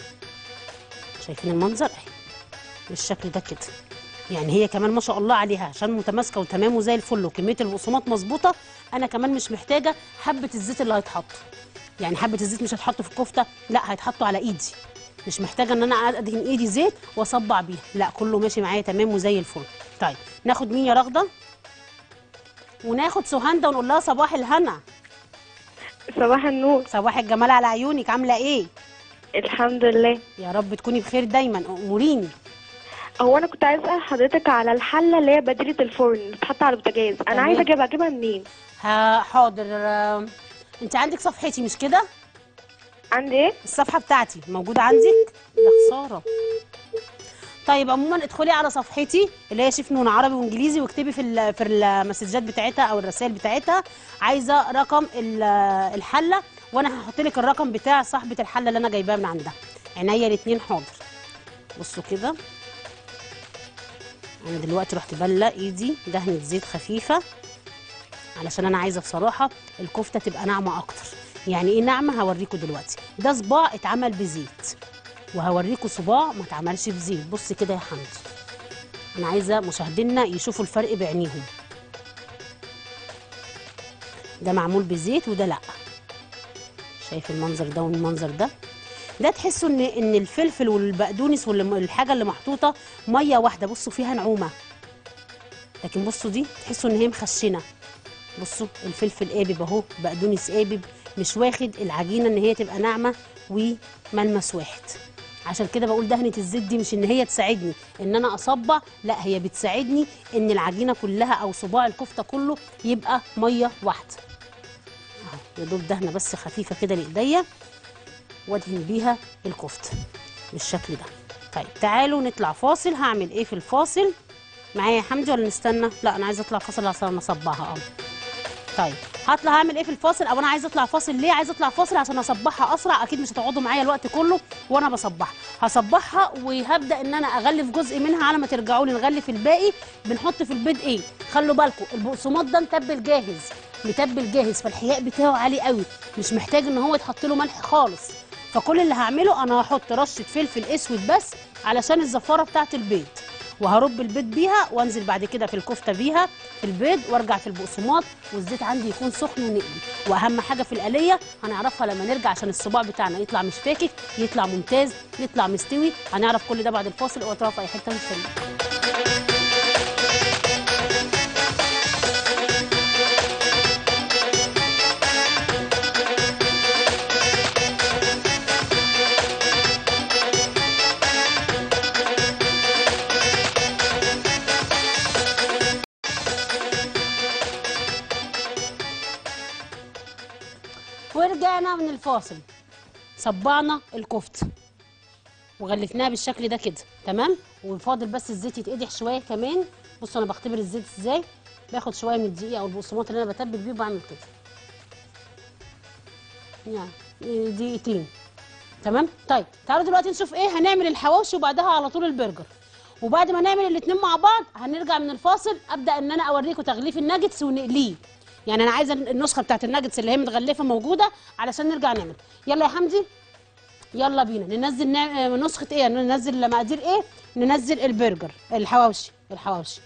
شايفين المنظر اهي بالشكل ده كده. يعني هي كمان ما شاء الله عليها عشان متماسكه وتمام وزي الفل وكميه البقسماط مظبوطه. انا كمان مش محتاجه حبه الزيت اللي هيتحط. يعني حبه الزيت مش هتحطه في الكفته لا هيتحطوا على ايدي. مش محتاجه ان انا ادهن ايدي زيت واصبع بيها لا كله ماشي معايا تمام وزي الفل. طيب ناخد مين يا رغده وناخد سهنده ونقول لها صباح الهنا. صباح النور. صباح الجمال على عيونك. عامله ايه؟ الحمد لله. يا رب تكوني بخير دايما. اموريني. هو انا كنت عايزه اسال حضرتك على الحله اللي هي بديله الفرن بتتحط على البوتاجاز. انا عايزه اجيبها اجيبها منين؟ حاضر. انت عندك صفحتي مش كده؟ عندي ايه؟ الصفحه بتاعتي موجوده عندك؟ ده خساره. طيب عموما ادخلي على صفحتي اللي هي شيف نونا عربي وانجليزي واكتبي في في المسجات بتاعتها او الرسائل بتاعتها عايزه رقم الحله وانا هحط لك الرقم بتاع صاحبه الحله اللي انا جايباها من عندها. عينيا الاثنين. حاضر. بصوا كده انا دلوقتي رحت بله ايدي دهنه زيت خفيفه علشان انا عايزه بصراحه الكفته تبقى ناعمه اكتر. يعني ايه ناعمه؟ هوريكم دلوقتي. ده صباع اتعمل بزيت وهوريكم صباع ما اتعملش بزيت. بص كده يا حمدي انا عايزه مشاهدينا يشوفوا الفرق بعينيهم. ده معمول بزيت وده لا. شايف المنظر ده والمنظر ده؟ ده تحسوا ان ان الفلفل والبقدونس والحاجه اللي محطوطه ميه واحده. بصوا فيها نعومه لكن بصوا دي تحسوا ان هي مخشنه. بصوا الفلفل قابب اهو بقدونس قابب مش واخد العجينه ان هي تبقى ناعمه وملمس واحد. عشان كده بقول دهنه الزيت دي مش ان هي تساعدني ان انا اصبع لا هي بتساعدني ان العجينه كلها او صباع الكفته كله يبقى ميه واحده. اهو يا دوب دهنه بس خفيفه كده لايديا وادهن بيها الكفته بالشكل ده. طيب تعالوا نطلع فاصل. هعمل ايه في الفاصل معايا يا حمدي ولا نستنى؟ لا انا عايزه اطلع فاصل عشان اصبعها. اه طيب هطلع هعمل ايه في الفاصل او انا عايزه اطلع فاصل ليه؟ عايزه اطلع فاصل عشان اصبحها اسرع. اكيد مش هتقعدوا معايا الوقت كله وانا بصبحها. هصبحها وهبدا ان انا اغلف جزء منها على ما ترجعوا لي نغلف الباقي. بنحط في البيض ايه؟ خلوا بالكم البقسماط ده متبل جاهز متبل جاهز فالحياء بتاعه عالي قوي مش محتاج ان هو يتحط له ملح خالص. فكل اللي هعمله انا هحط رشه فلفل اسود بس علشان الزفاره بتاعه البيض وهرب البيض بيها وانزل بعد كده في الكفته بيها في البيض وارجع في البقسماط والزيت عندي يكون سخن ونقلي. واهم حاجه في القليه هنعرفها لما نرجع عشان الصباع بتاعنا يطلع مش فاكك يطلع ممتاز يطلع مستوي. هنعرف كل ده بعد الفاصل. اوعى تروحوا في اي حته. مستنيين. ورجعنا من الفاصل صبعنا الكفته وغلفناها بالشكل ده كده تمام. وفاضل بس الزيت يتقدح شويه كمان. بصوا انا بختبر الزيت ازاي، باخد شويه من الدقيق او البقسماط اللي انا بتبل بيه وبعمل كده يعني دقيقتين. تمام. طيب تعالوا دلوقتي نشوف ايه هنعمل الحواوشي وبعدها على طول البرجر، وبعد ما نعمل الاثنين مع بعض هنرجع من الفاصل ابدا ان انا اوريكم تغليف الناجتس ونقليه. يعني انا عايزه النسخه بتاعت الناجتس اللي هي متغلفه موجوده علشان نرجع نعمل. يلا يا حمدي يلا بينا ننزل نسخه ايه، ننزل مقادير ايه، ننزل البرجر الحواوشي. الحواوشي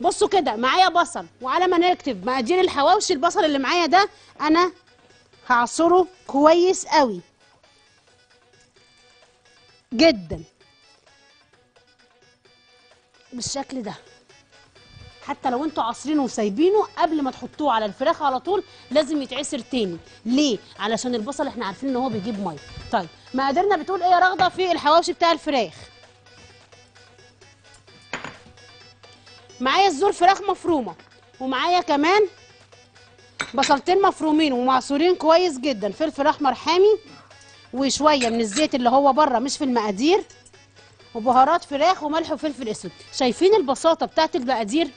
بصوا كده معايا بصل، وعلى ما نكتب مقادير الحواوشي البصل اللي معايا ده انا هعصره كويس قوي جدا بالشكل ده. حتى لو انتوا عصرينه وسايبينه قبل ما تحطوه على الفراخ على طول لازم يتعصر تاني. ليه؟ علشان البصل احنا عارفين ان هو بيجيب ميه. طيب مقاديرنا بتقول ايه يا رغده في الحواوشي بتاع الفراخ؟ معايا صدور فراخ مفرومه، ومعايا كمان بصلتين مفرومين ومعصورين كويس جدا، فلفل احمر حامي، وشويه من الزيت اللي هو بره مش في المقادير، وبهارات فراخ وملح وفلفل اسود. شايفين البساطه بتاعت المقادير؟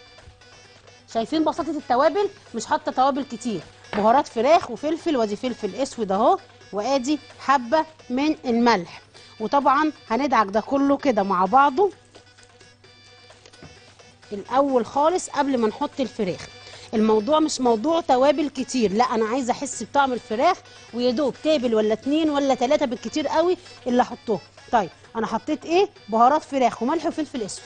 شايفين بساطه التوابل؟ مش حاطه توابل كتير، بهارات فراخ وفلفل، وادي فلفل اسود اهو، وادي حبه من الملح. وطبعا هندعك ده كله كده مع بعضه الاول خالص قبل ما نحط الفراخ. الموضوع مش موضوع توابل كتير، لا انا عايزه احس بطعم الفراخ، ويدوب تابل ولا اتنين ولا تلاته بالكتير قوي اللي احطهم. طيب انا حطيت ايه؟ بهارات فراخ وملح وفلفل اسود،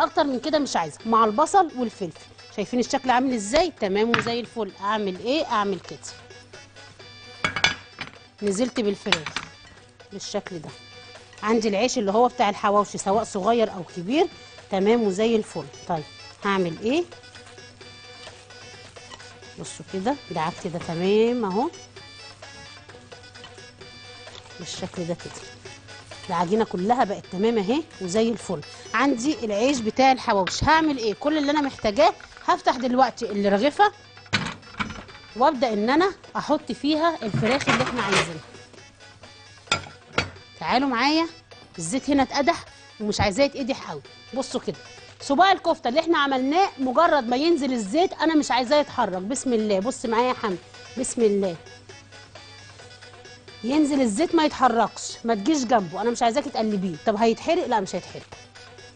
اكتر من كده مش عايزه، مع البصل والفلفل. شايفين الشكل عامل ازاي؟ تمام وزي الفل. اعمل ايه؟ اعمل كده، نزلت بالفراخ بالشكل ده. عندي العيش اللي هو بتاع الحواوشي سواء صغير او كبير، تمام وزي الفل. طيب هعمل ايه؟ بصوا كده دعكت ده تمام اهو بالشكل ده كده، العجينه كلها بقت تمام اهي وزي الفل. عندي العيش بتاع الحواوشي، هعمل ايه؟ كل اللي انا محتاجاه هفتح دلوقتي الرغيفه وابدا ان انا احط فيها الفراخ اللي احنا عايزينها. تعالوا معايا، الزيت هنا اتقدح ومش عايزاه يتقدح قوي. بصوا كده صباع الكفته اللي احنا عملناه مجرد ما ينزل الزيت انا مش عايزاه يتحرك. بسم الله، بص معايا يا حمد، بسم الله، ينزل الزيت ما يتحركش، ما تجيش جنبه، انا مش عايزاك تقلبيه. طب هيتحرق؟ لا مش هيتحرق.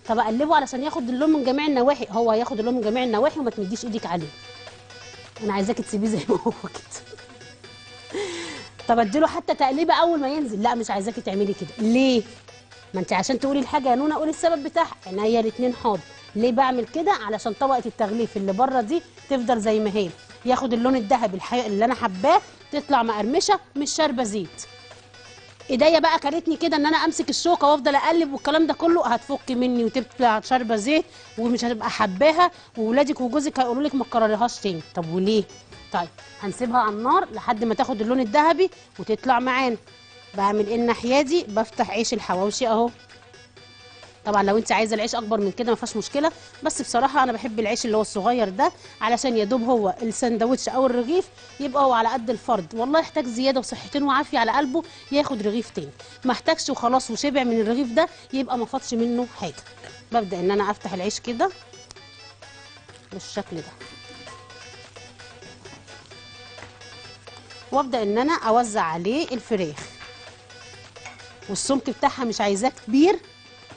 طب اقلبه علشان ياخد اللون من جميع النواحي، هو هياخد اللون من جميع النواحي وما تمديش ايديك عليه، انا عايزاك تسيبيه زي ما هو كده. طب اديله حتى تقليبه اول ما ينزل، لا مش عايزاك تعملي كده. ليه؟ ما انت عشان تقولي الحاجه يا نونا قولي السبب بتاعها. عينيا الاثنين حاضر. ليه بعمل كده؟ علشان طبقه التغليف اللي بره دي تفضل زي ما هي، ياخد اللون الذهبي الحقيقي اللي انا حباه، تطلع مقرمشه مش شاربه زيت. ايديا بقى كلتني كده ان انا امسك الشوكه وافضل اقلب والكلام ده كله، هتفك مني وتطلع شاربه زيت ومش هتبقى حباها، وولادك وجوزك هيقولوا لك ما تكرريهاش تاني. طب وليه؟ طيب هنسيبها على النار لحد ما تاخد اللون الذهبي وتطلع معانا. بعمل ايه الناحيه دي؟ بفتح عيش الحواوشي اهو. طبعا لو انت عايزه العيش اكبر من كده ما فيهاش مشكله، بس بصراحه انا بحب العيش اللي هو الصغير ده علشان يا دوب هو الساندوتش او الرغيف يبقى هو على قد الفرد. والله احتاج زياده وصحتين وعافيه على قلبه ياخد رغيف تاني، ما احتاجش وخلاص وشبع من الرغيف ده يبقى ما فاضش منه حاجه. ببدا ان انا افتح العيش كده بالشكل ده، وابدا ان انا اوزع عليه الفراخ. والسمك بتاعها مش عايزاه كبير،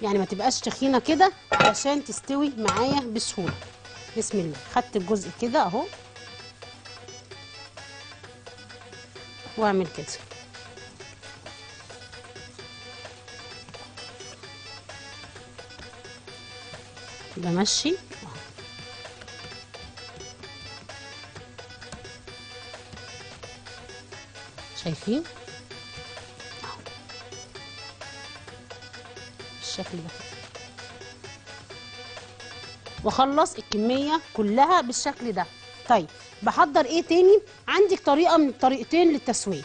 يعني ما تبقاش تخينه كده علشان تستوي معايا بسهوله. بسم الله، خدت الجزء كده اهو واعمل كده. بمشي شايفين بالشكل ده، واخلص الكميه كلها بالشكل ده. طيب بحضر ايه تاني؟ عندك طريقه من الطريقتين للتسويه،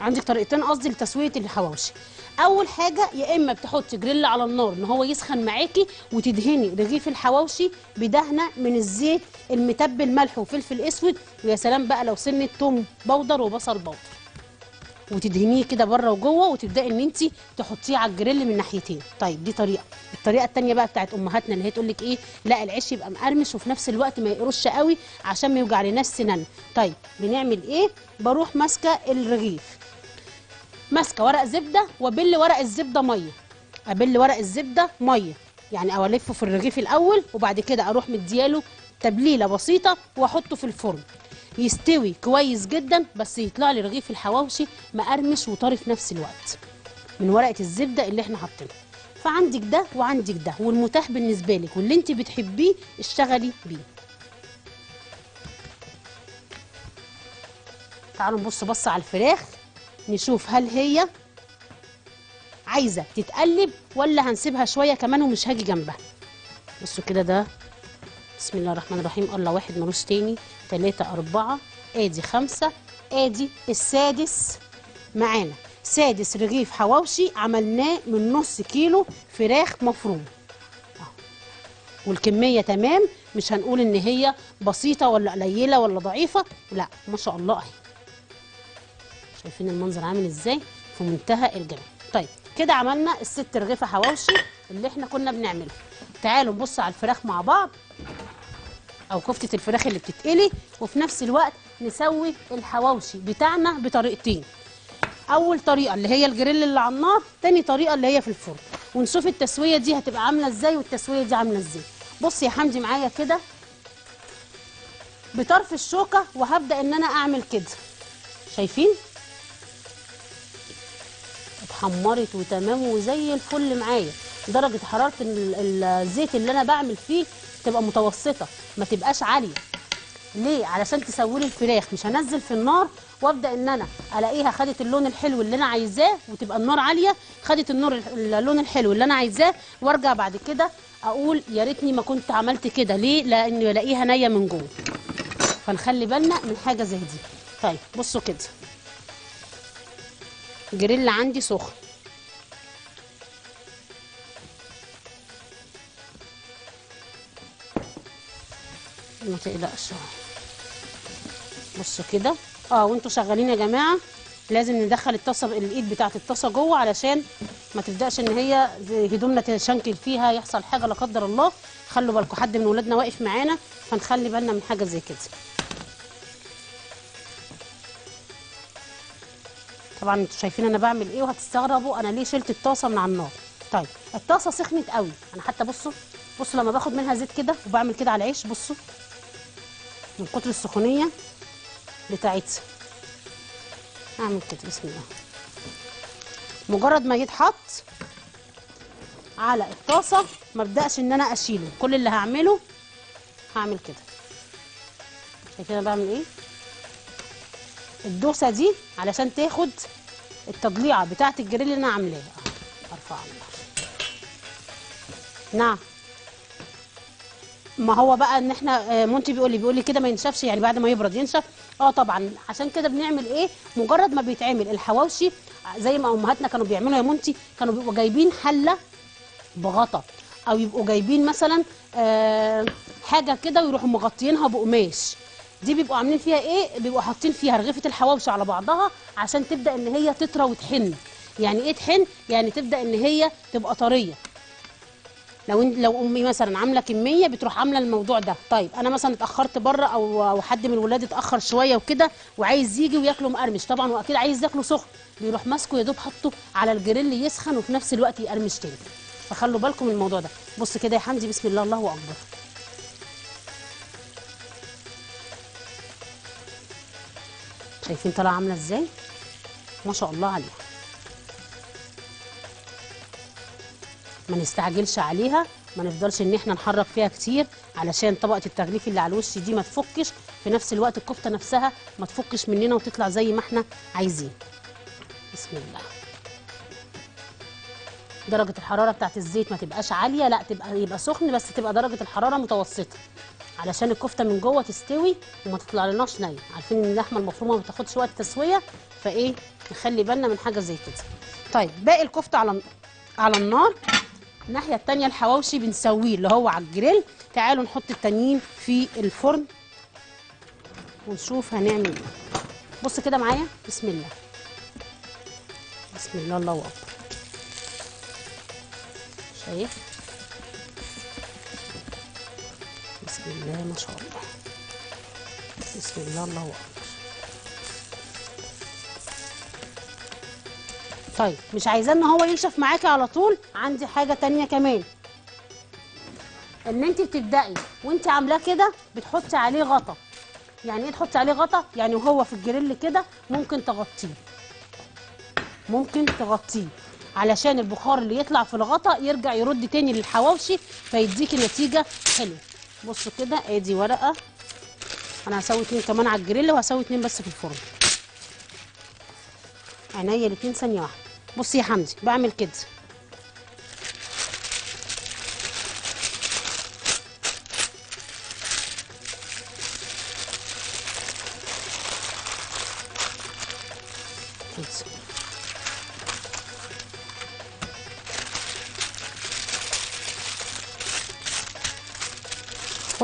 عندك طريقتين قصدي لتسويه الحواوشي. اول حاجه يا اما بتحطي جريل على النار ان هو يسخن معاكي وتدهني رغيف الحواوشي بدهنه من الزيت المتبل ملح وفلفل اسود، ويا سلام بقى لو سنه توم باودر وبصل باودر. وتدهنيه كده بره وجوه، وتبداي ان انت تحطيه على الجريل من ناحيتين. طيب دي طريقه. الطريقه الثانيه بقى بتاعت امهاتنا اللي هي تقول لك ايه، لا العيش يبقى مقرمش وفي نفس الوقت ما يقرش قوي عشان ما يوجعلناش سناننا. طيب بنعمل ايه؟ بروح ماسكه الرغيف، ماسكه ورق زبده وابل ورق الزبده ميه، ابل ورق الزبده ميه، يعني او الفه في الرغيف الاول وبعد كده اروح مدياله تبليله بسيطه واحطه في الفرن يستوي كويس جدا، بس يطلع لي رغيف الحواوشي مقرمش وطري في نفس الوقت من ورقه الزبده اللي احنا حاطينها. فعندك ده وعندك ده، والمتاح بالنسبه لك واللي انت بتحبيه اشتغلي بيه. تعالوا نبص بصه على الفراخ نشوف هل هي عايزه تتقلب ولا هنسيبها شويه كمان ومش هاجي جنبها. بصوا كده، ده بسم الله الرحمن الرحيم، الله واحد ملوش تاني، تلاته اربعه، ادي خمسه، ادي السادس معانا، سادس رغيف حواوشي عملناه من نص كيلو فراخ مفرومه. والكميه تمام، مش هنقول ان هي بسيطه ولا قليله ولا ضعيفه، لا ما شاء الله اهي. شايفين المنظر عامل ازاي؟ في منتهى الجمال. طيب كده عملنا الست رغيفه حواوشي اللي احنا كنا بنعمله. تعالوا نبص على الفراخ مع بعض، او كفته الفراخ اللي بتتقلي، وفي نفس الوقت نسوي الحواوشي بتاعنا بطريقتين. اول طريقه اللي هي الجريل اللي على النار، تاني طريقه اللي هي في الفرن، ونشوف التسويه دي هتبقى عامله ازاي والتسويه دي عامله ازاي. بص يا حمدي معايا كده بطرف الشوكه، وهبدا ان انا اعمل كده. شايفين اتحمرت وتمام وزي الفل معايا. درجه حراره الزيت اللي انا بعمل فيه تبقى متوسطه، ما تبقاش عاليه. ليه؟ علشان تسوي لي الفراخ، مش هنزل في النار وابدا ان انا الاقيها خدت اللون الحلو اللي انا عايزاه وتبقى النار عاليه، خدت النار اللون الحلو اللي انا عايزاه، وارجع بعد كده اقول يا ريتني ما كنت عملت كده. ليه؟ لاني الاقيها نيه من جوه. فنخلي بالنا من حاجه زي دي. طيب بصوا كده، الجريل عندي سخن، ما تقلقش. بصوا كده، اه وانتوا شغالين يا جماعه لازم ندخل الطاسه، الايد بتاعه الطاسه جوه علشان ما تبداش ان هي هدومنا تشنكل فيها، يحصل حاجه لا قدر الله. خلوا بالكم حد من ولادنا واقف معانا، فنخلي بالنا من حاجه زي كده. طبعا انتوا شايفين انا بعمل ايه، وهتستغربوا انا ليه شلت الطاسه من على النار. طيب الطاسه سخنت قوي، انا حتى بصوا بصوا لما باخد منها زيت كده وبعمل كده على العيش، بصوا من كتر السخونيه بتاعتها. اعمل كده بسم الله. مجرد ما يتحط على الطاسه ما ابداش ان انا اشيله، كل اللي هعمله هعمل كده. شايفين انا بعمل ايه؟ الدوسه دي علشان تاخد التضليعه بتاعه الجريل اللي انا عاملاها. ارفع الله. نعم، ما هو بقى ان احنا منتي بيقول لي بيقول لي كده ما ينشفش، يعني بعد ما يبرد ينشف. اه طبعا، عشان كده بنعمل ايه، مجرد ما بيتعمل الحواوشي زي ما امهاتنا كانوا بيعملوا يا منتي، كانوا بيبقوا جايبين حله بغطا، او يبقوا جايبين مثلا آه حاجه كده ويروحوا مغطيينها بقماش. دي بيبقوا عاملين فيها ايه، بيبقوا حاطين فيها رغيفه الحواوشي على بعضها عشان تبدا ان هي تطرى وتحن. يعني ايه تحن؟ يعني تبدا ان هي تبقى طريه. لو لو امي مثلا عامله كميه بتروح عامله الموضوع ده. طيب انا مثلا اتاخرت بره او او حد من الولاد اتاخر شويه وكده وعايز يجي وياكله مقرمش، طبعا واكيد عايز ياكله سخن، بيروح ماسكه يا دوب حاطه على الجريل يسخن وفي نفس الوقت يقرمش تاني. فخلوا بالكم من الموضوع ده. بص كده يا حمدي، بسم الله، الله اكبر. شايفين طالعه عامله ازاي؟ ما شاء الله عليها. ما نستعجلش عليها، ما نفضلش ان احنا نحرك فيها كتير علشان طبقه التغليف اللي على الوش دي ما تفكش، في نفس الوقت الكفته نفسها ما تفكش مننا وتطلع زي ما احنا عايزين. بسم الله. درجه الحراره بتاعت الزيت ما تبقاش عاليه، لا تبقى يبقى سخن بس تبقى درجه الحراره متوسطه علشان الكفته من جوه تستوي وما تطلع لناش نيه. عارفين ان اللحمه المفرومه ما بتاخدش وقت تسويه، فايه نخلي بالنا من حاجه زي كده. طيب باقي الكفته على على النار، الناحيه الثانيه الحواوشي بنسويه اللي هو على الجريل. تعالوا نحط التانيين في الفرن ونشوف هنعمل ايه. بص كده معايا، بسم الله. بسم الله الله اكبر. شايف؟ بسم الله ما شاء الله. بسم الله الله اكبر. طيب مش عايزاه ان هو ينشف معاكي على طول. عندي حاجه تانية كمان، ان انت بتبدأي وانت عاملاه كده بتحطي عليه غطا. يعني ايه تحطي عليه غطا؟ يعني وهو في الجريل كده ممكن تغطيه، ممكن تغطيه علشان البخار اللي يطلع في الغطا يرجع يرد تاني للحواوشي فيديكي نتيجه حلوه. بصوا كده، ادي ورقه. انا هسوي اتنين كمان على الجريل وهسوي اتنين بس في الفرن. عينيا الاتنين ثانيه واحده. بصي يا حمدي، بعمل كده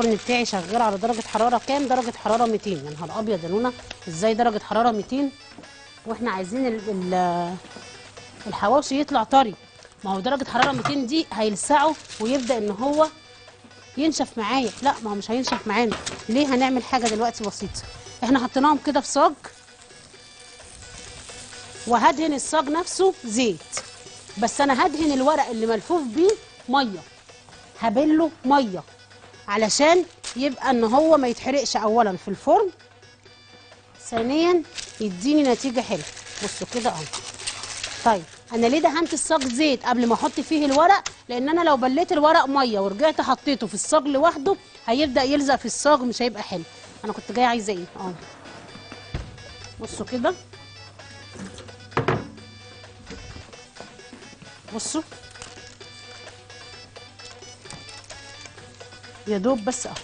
الفرن بتاعي شغال على درجه حراره كام؟ درجه حراره مئتين. يا نهار ابيض يا نونا، ازاي درجه حراره مئتين واحنا عايزين الحواوشي يطلع طري؟ ما هو درجه حراره مئتين دي هيلسعه ويبدا ان هو ينشف معايا. لا، ما هو مش هينشف معانا. ليه؟ هنعمل حاجه دلوقتي بسيطه. احنا حطيناهم كده في صاج، وهدهن الصاج نفسه زيت، بس انا هدهن الورق اللي ملفوف بيه ميه، هبله ميه علشان يبقى ان هو ما يتحرقش اولا في الفرن، ثانيا يديني نتيجه حلوه. بصوا كده اهو. طيب انا ليه دهنت الصاج زيت قبل ما احط فيه الورق؟ لان انا لو بليت الورق ميه ورجعت حطيته في الصاج لوحده هيبدا يلزق في الصاج، مش هيبقى حلو. انا كنت جايه عايزه ايه اهو. بصوا كده، بصوا يا دوب بس اهو.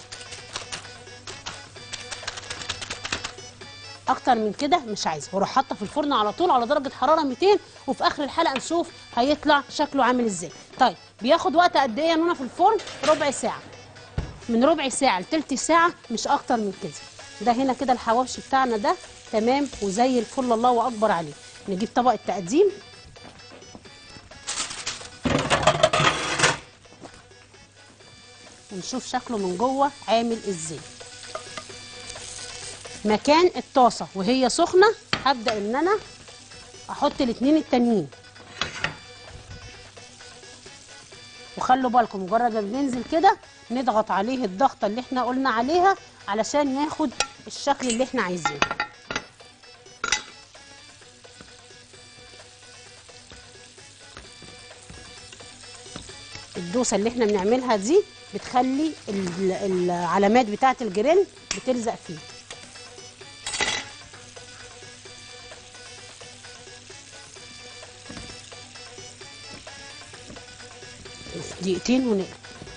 اكتر من كده مش عايزه. واروح حاطه في الفرن على طول على درجه حراره مئتين، وفي اخر الحلقه نشوف هيطلع شكله عامل ازاي. طيب بياخد وقت قد ايه يا نونا في الفرن؟ ربع ساعه، من ربع ساعه لتلت ساعه، مش اكتر من كده. ده هنا كده الحواوشي بتاعنا ده تمام وزي الفل، الله اكبر عليه. نجيب طبق التقديم. نشوف شكله من جوه عامل ازاي. مكان الطاسه وهي سخنه هبدا ان انا احط الاثنين التانيين. وخلوا بالكم مجرد ما بننزل كده نضغط عليه الضغطه اللي احنا قلنا عليها علشان ياخد الشكل اللي احنا عايزينه. الدوسه اللي احنا بنعملها دي بتخلي العلامات بتاعة الجريل بتلزق فيه. دقيقتين ونقلب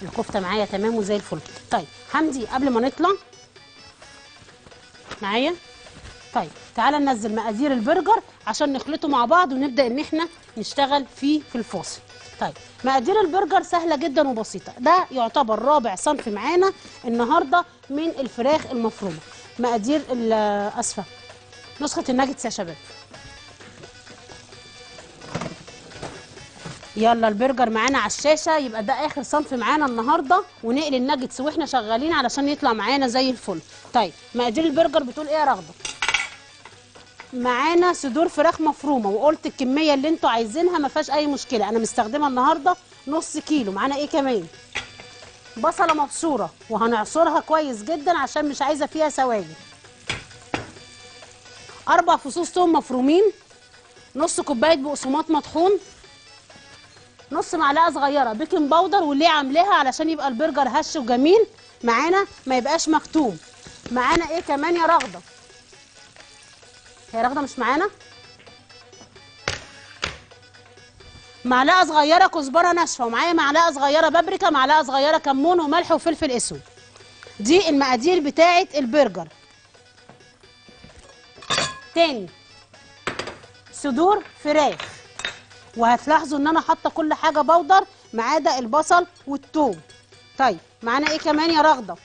الكفتة معايا تمام وزي الفل. طيب حمدي، قبل ما نطلع معايا طيب تعالى ننزل مقادير البرجر عشان نخلطه مع بعض ونبدأ ان احنا نشتغل فيه في الفاصل. طيب مقادير البرجر سهله جدا وبسيطه. ده يعتبر رابع صنف معانا النهارده من الفراخ المفرومه. مقادير اسفه نسخه الناجتس يا شباب. يلا البرجر معانا على الشاشه، يبقى ده اخر صنف معانا النهارده، ونقل الناجتس واحنا شغالين علشان يطلع معانا زي الفل. طيب مقادير البرجر بتقول ايه يا رغده؟ معانا صدور فراخ مفرومه، وقلت الكميه اللي انتوا عايزينها ما فيهاش اي مشكله. انا مستخدمه النهارده نص كيلو. معانا ايه كمان؟ بصله مبشوره وهنعصرها كويس جدا عشان مش عايزه فيها سوائل. اربع فصوص ثوم مفرومين، نص كوبايه بقسماط مطحون، نص معلقه صغيره بيكنج باودر، واللي عاملاها علشان يبقى البرجر هش وجميل معانا ما يبقاش مكتوم. معانا ايه كمان يا رغده؟ هي رغده مش معانا. معلقه صغيره كزبره ناشفه، ومعايا معلقه صغيره بابريكا، معلقه صغيره كمون وملح وفلفل اسود. دي المقادير بتاعه البرجر. تاني صدور فراخ، وهتلاحظوا ان انا حاطه كل حاجه بودر ما عدا البصل والثوم. طيب معانا ايه كمان يا رغده؟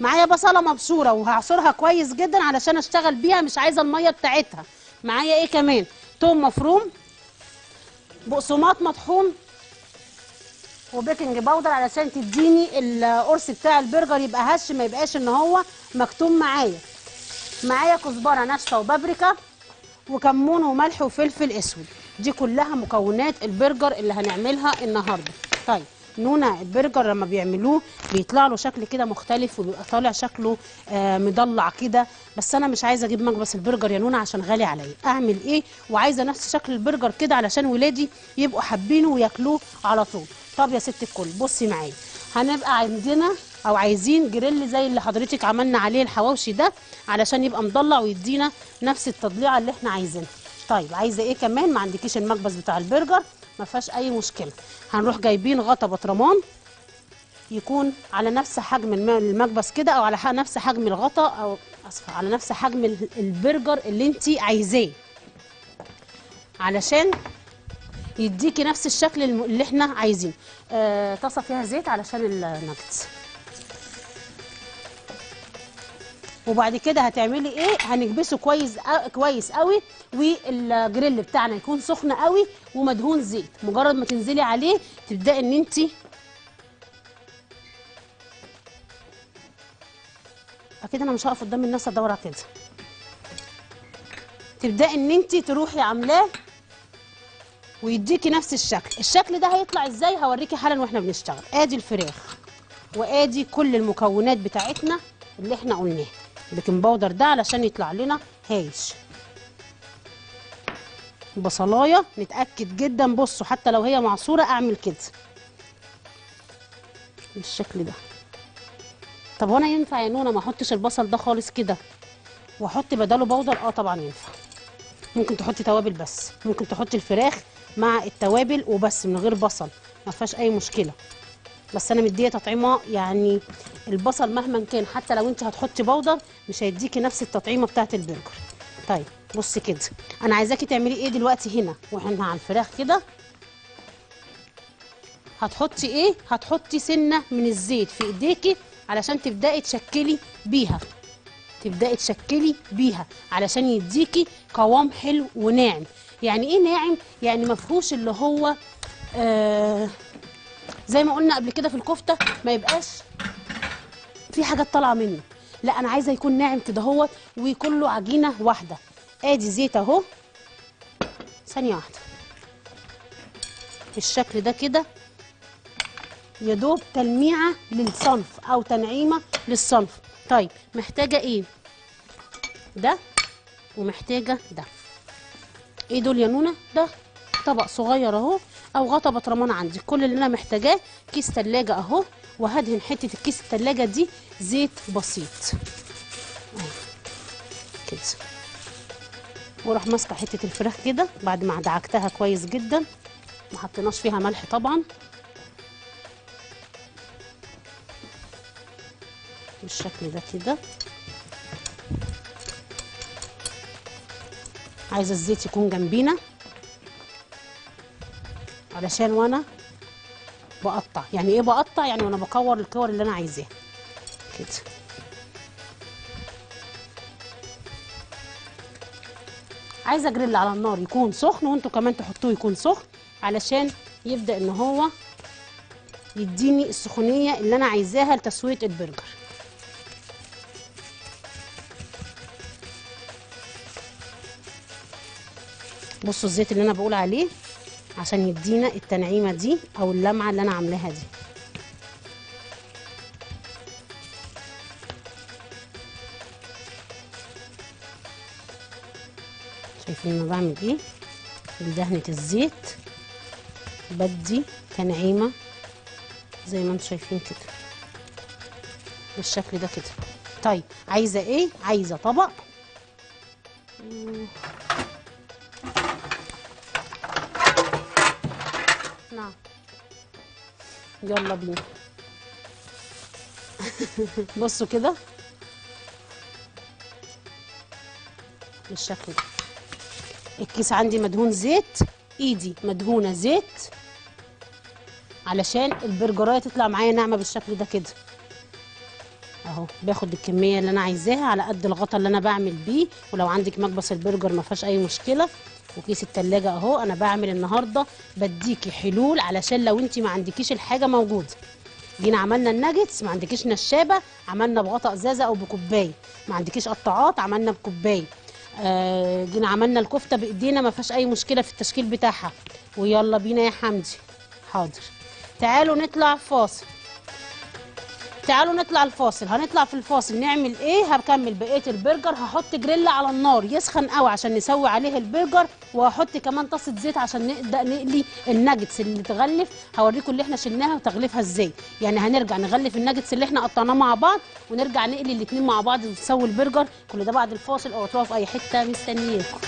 معايا بصله مبشوره وهعصرها كويس جدا علشان اشتغل بيها، مش عايزه الميه بتاعتها. معايا ايه كمان؟ توم مفروم، بقسماط مطحون، وبيكنج باودر علشان تديني القرص بتاع البرجر يبقى هش، ما يبقاش ان هو مكتوم. معايا معايا كزبره ناشفه وبابريكا وكمون وملح وفلفل اسود. دي كلها مكونات البرجر اللي هنعملها النهارده. طيب نونا، البرجر لما بيعملوه بيطلع له شكل كده مختلف، وبيبقى طالع شكله آه مضلع كده، بس انا مش عايزه اجيب مكبس البرجر يا نونا عشان غالي عليا. اعمل ايه وعايزه نفس شكل البرجر كده علشان ولادي يبقوا حابينه وياكلوه على طول. طب يا ست الكل بصي معايا، هنبقى عندنا او عايزين جريل زي اللي حضرتك عملنا عليه الحواوشي ده علشان يبقى مضلع ويدينا نفس التضليعه اللي احنا عايزينها. طيب عايزه ايه كمان؟ ما عندكيش المكبس بتاع البرجر ما فيهاش اي مشكله، هنروح جايبين غطا بطرمان يكون على نفس حجم المكبس كده، او على نفس حجم الغطا، او اسفه على نفس حجم البرجر اللي انت عايزاه علشان يديكي نفس الشكل اللي احنا عايزينه. آه، طاسه فيها زيت علشان الناجتس. وبعد كده هتعملي ايه؟ هنكبسه كويس كويس قوي، والجريل بتاعنا يكون سخن قوي ومدهون زيت. مجرد ما تنزلي عليه تبداي ان انت اكيد انا مش هقف قدام الناس ادور على كده، تبداي ان انت تروحي عاملاه ويديكي نفس الشكل. الشكل ده هيطلع ازاي هوريكي حالا واحنا بنشتغل. ادي الفراخ وادي كل المكونات بتاعتنا اللي احنا قلناه. البيكنج باودر ده علشان يطلع لنا هايش. بصلايه نتاكد جدا، بصوا حتى لو هي معصوره اعمل كده بالشكل ده. طب وانا ينفع يا نونا ما احطش البصل ده خالص كده واحط بداله باودر؟ اه طبعا ينفع. ممكن تحطي توابل بس، ممكن تحطي الفراخ مع التوابل وبس من غير بصل، ما فيهاش اي مشكله. بس انا مديه تطعيمه يعني البصل مهما كان حتى لو انت هتحطي باودر مش هيديكي نفس التطعيمه بتاعه البرجر. طيب بصي كده، انا عايزاكي تعملي ايه دلوقتي هنا واحنا على الفراخ كده؟ هتحطي ايه؟ هتحطي سنه من الزيت في ايديكي علشان تبداي تشكلي بيها، تبداي تشكلي بيها علشان يديكي قوام حلو وناعم. يعني ايه ناعم؟ يعني ما فيهوش اللي هو آه زي ما قلنا قبل كده في الكفته ما يبقاش في حاجه طالعه منه، لا انا عايزه يكون ناعم كده اهوت وكله عجينه واحده. ادي زيت اهو، ثانيه واحده بالشكل ده كده، يا دوب تلميعه للصنف او تنعيمه للصنف. طيب محتاجه ايه؟ ده ومحتاجه ده. ايه دول يا نونا؟ ده طبق صغير اهو او غطا بطرمان عندي. كل اللي انا محتاجاه كيس تلاجة اهو، وهدهن حته الكيس التلاجة دي زيت بسيط كده، واروح ماسكه حته الفراخ كده بعد ما دعكتها كويس جدا، ما حطيناش فيها ملح طبعا بالشكل ده كده. عايزه الزيت يكون جنبينا علشان وانا بقطع. يعني ايه بقطع؟ يعني وانا بكور الكور اللي انا عايزاه كده. عايزه اجريل على النار يكون سخن، وانتوا كمان تحطوه يكون سخن علشان يبدا ان هو يديني السخونيه اللي انا عايزاها لتسويه البرجر. بصوا الزيت اللي انا بقول عليه عشان يدينا التنعيمه دي او اللمعه اللي انا عاملاها دي. شايفين انا بعمل ايه؟ بدهنه الزيت بدي تنعيمه زي ما انتم شايفين كده بالشكل ده كده. طيب عايزه ايه؟ عايزه طبق نعم. يلا بينا. بصوا كده بالشكل ده. الكيس عندي مدهون زيت، ايدي مدهونه زيت علشان البرجرايه تطلع معايا ناعمه بالشكل ده كده. اهو اهو باخد الكميه اللي انا عايزاها على قد الغطا اللي انا بعمل بيه. ولو عندك مكبس البرجر ما فيهاش اي مشكله. وكيس التلاجة اهو. انا بعمل النهارده بديكي حلول علشان لو انت ما عندكيش الحاجه موجوده. جينا عملنا الناجتس ما عندكيش نشابه عملنا بغطا ازازه او بكوبايه. ما عندكيش قطاعات عملنا بكوبايه. آه جينا عملنا الكفته بايدينا ما فيهاش اي مشكله في التشكيل بتاعها. ويلا بينا يا حمدي. حاضر تعالوا نطلع فاصل. تعالوا نطلع الفاصل. هنطلع في الفاصل نعمل ايه؟ هكمل بقيه البرجر. هحط جريل على النار يسخن قوي عشان نسوي عليه البرجر. وهحط كمان طاسه زيت عشان نبدا نقلي الناجتس اللي اتغلف. هوريكم اللي احنا شلناها وتغليفها ازاي. يعني هنرجع نغلف الناجتس اللي احنا قطعناه مع بعض ونرجع نقلي الاثنين مع بعض ونسوي البرجر. كل ده بعد الفاصل. اوعوا تروحوا في اي حته، مستنياكم.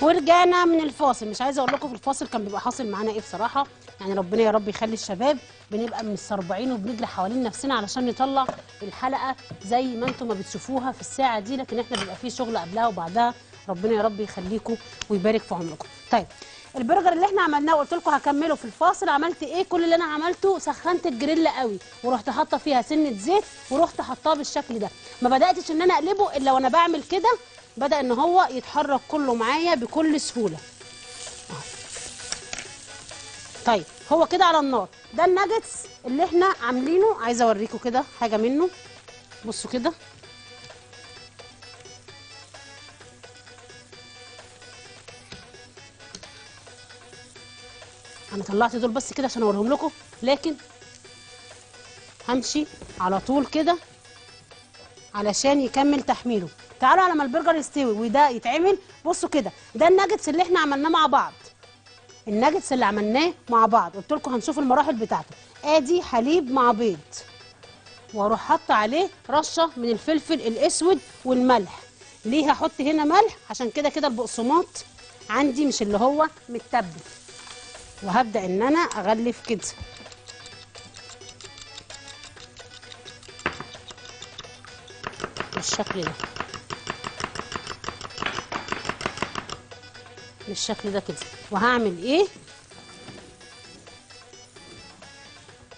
ورجعنا من الفاصل. مش عايزه اقول لكم في الفاصل كان بيبقى حاصل معانا ايه بصراحه. يعني ربنا يا رب يخلي الشباب بنبقى متسربعين وبنجري حوالين نفسنا علشان نطلع الحلقه زي ما انتم ما بتشوفوها في الساعه دي. لكن احنا بيبقى فيه شغل قبلها وبعدها. ربنا يا رب يخليكم ويبارك في عمركم. طيب البرجر اللي احنا عملناه وقلت لكم هكمله في الفاصل. عملت ايه؟ كل اللي انا عملته سخنت الجريل قوي ورحت حاطه فيها سنه زيت ورحت حاطاه بالشكل ده. ما بداتش ان انا اقلبه الا وانا بعمل كده. بدأ ان هو يتحرك كله معايا بكل سهولة. طيب هو كده على النار. ده الناجتس اللي احنا عاملينه. عايزة اوريكم كده حاجة منه. بصوا كده انا طلعت دول بس كده عشان اوريهم لكم. لكن همشي على طول كده علشان يكمل تحميله. تعالوا على ما البرجر يستوي وده يتعمل. بصوا كده ده الناجتس اللي احنا عملناه مع بعض. الناجتس اللي عملناه مع بعض قلت لكم هنشوف المراحل بتاعته. ادي حليب مع بيض واروح حاطه عليه رشه من الفلفل الاسود والملح. ليه هحط هنا ملح؟ عشان كده كده البقسماط عندي مش اللي هو متبل. وهبدا ان انا اغلف كده. بالشكل ده بالشكل ده كده. وهعمل ايه؟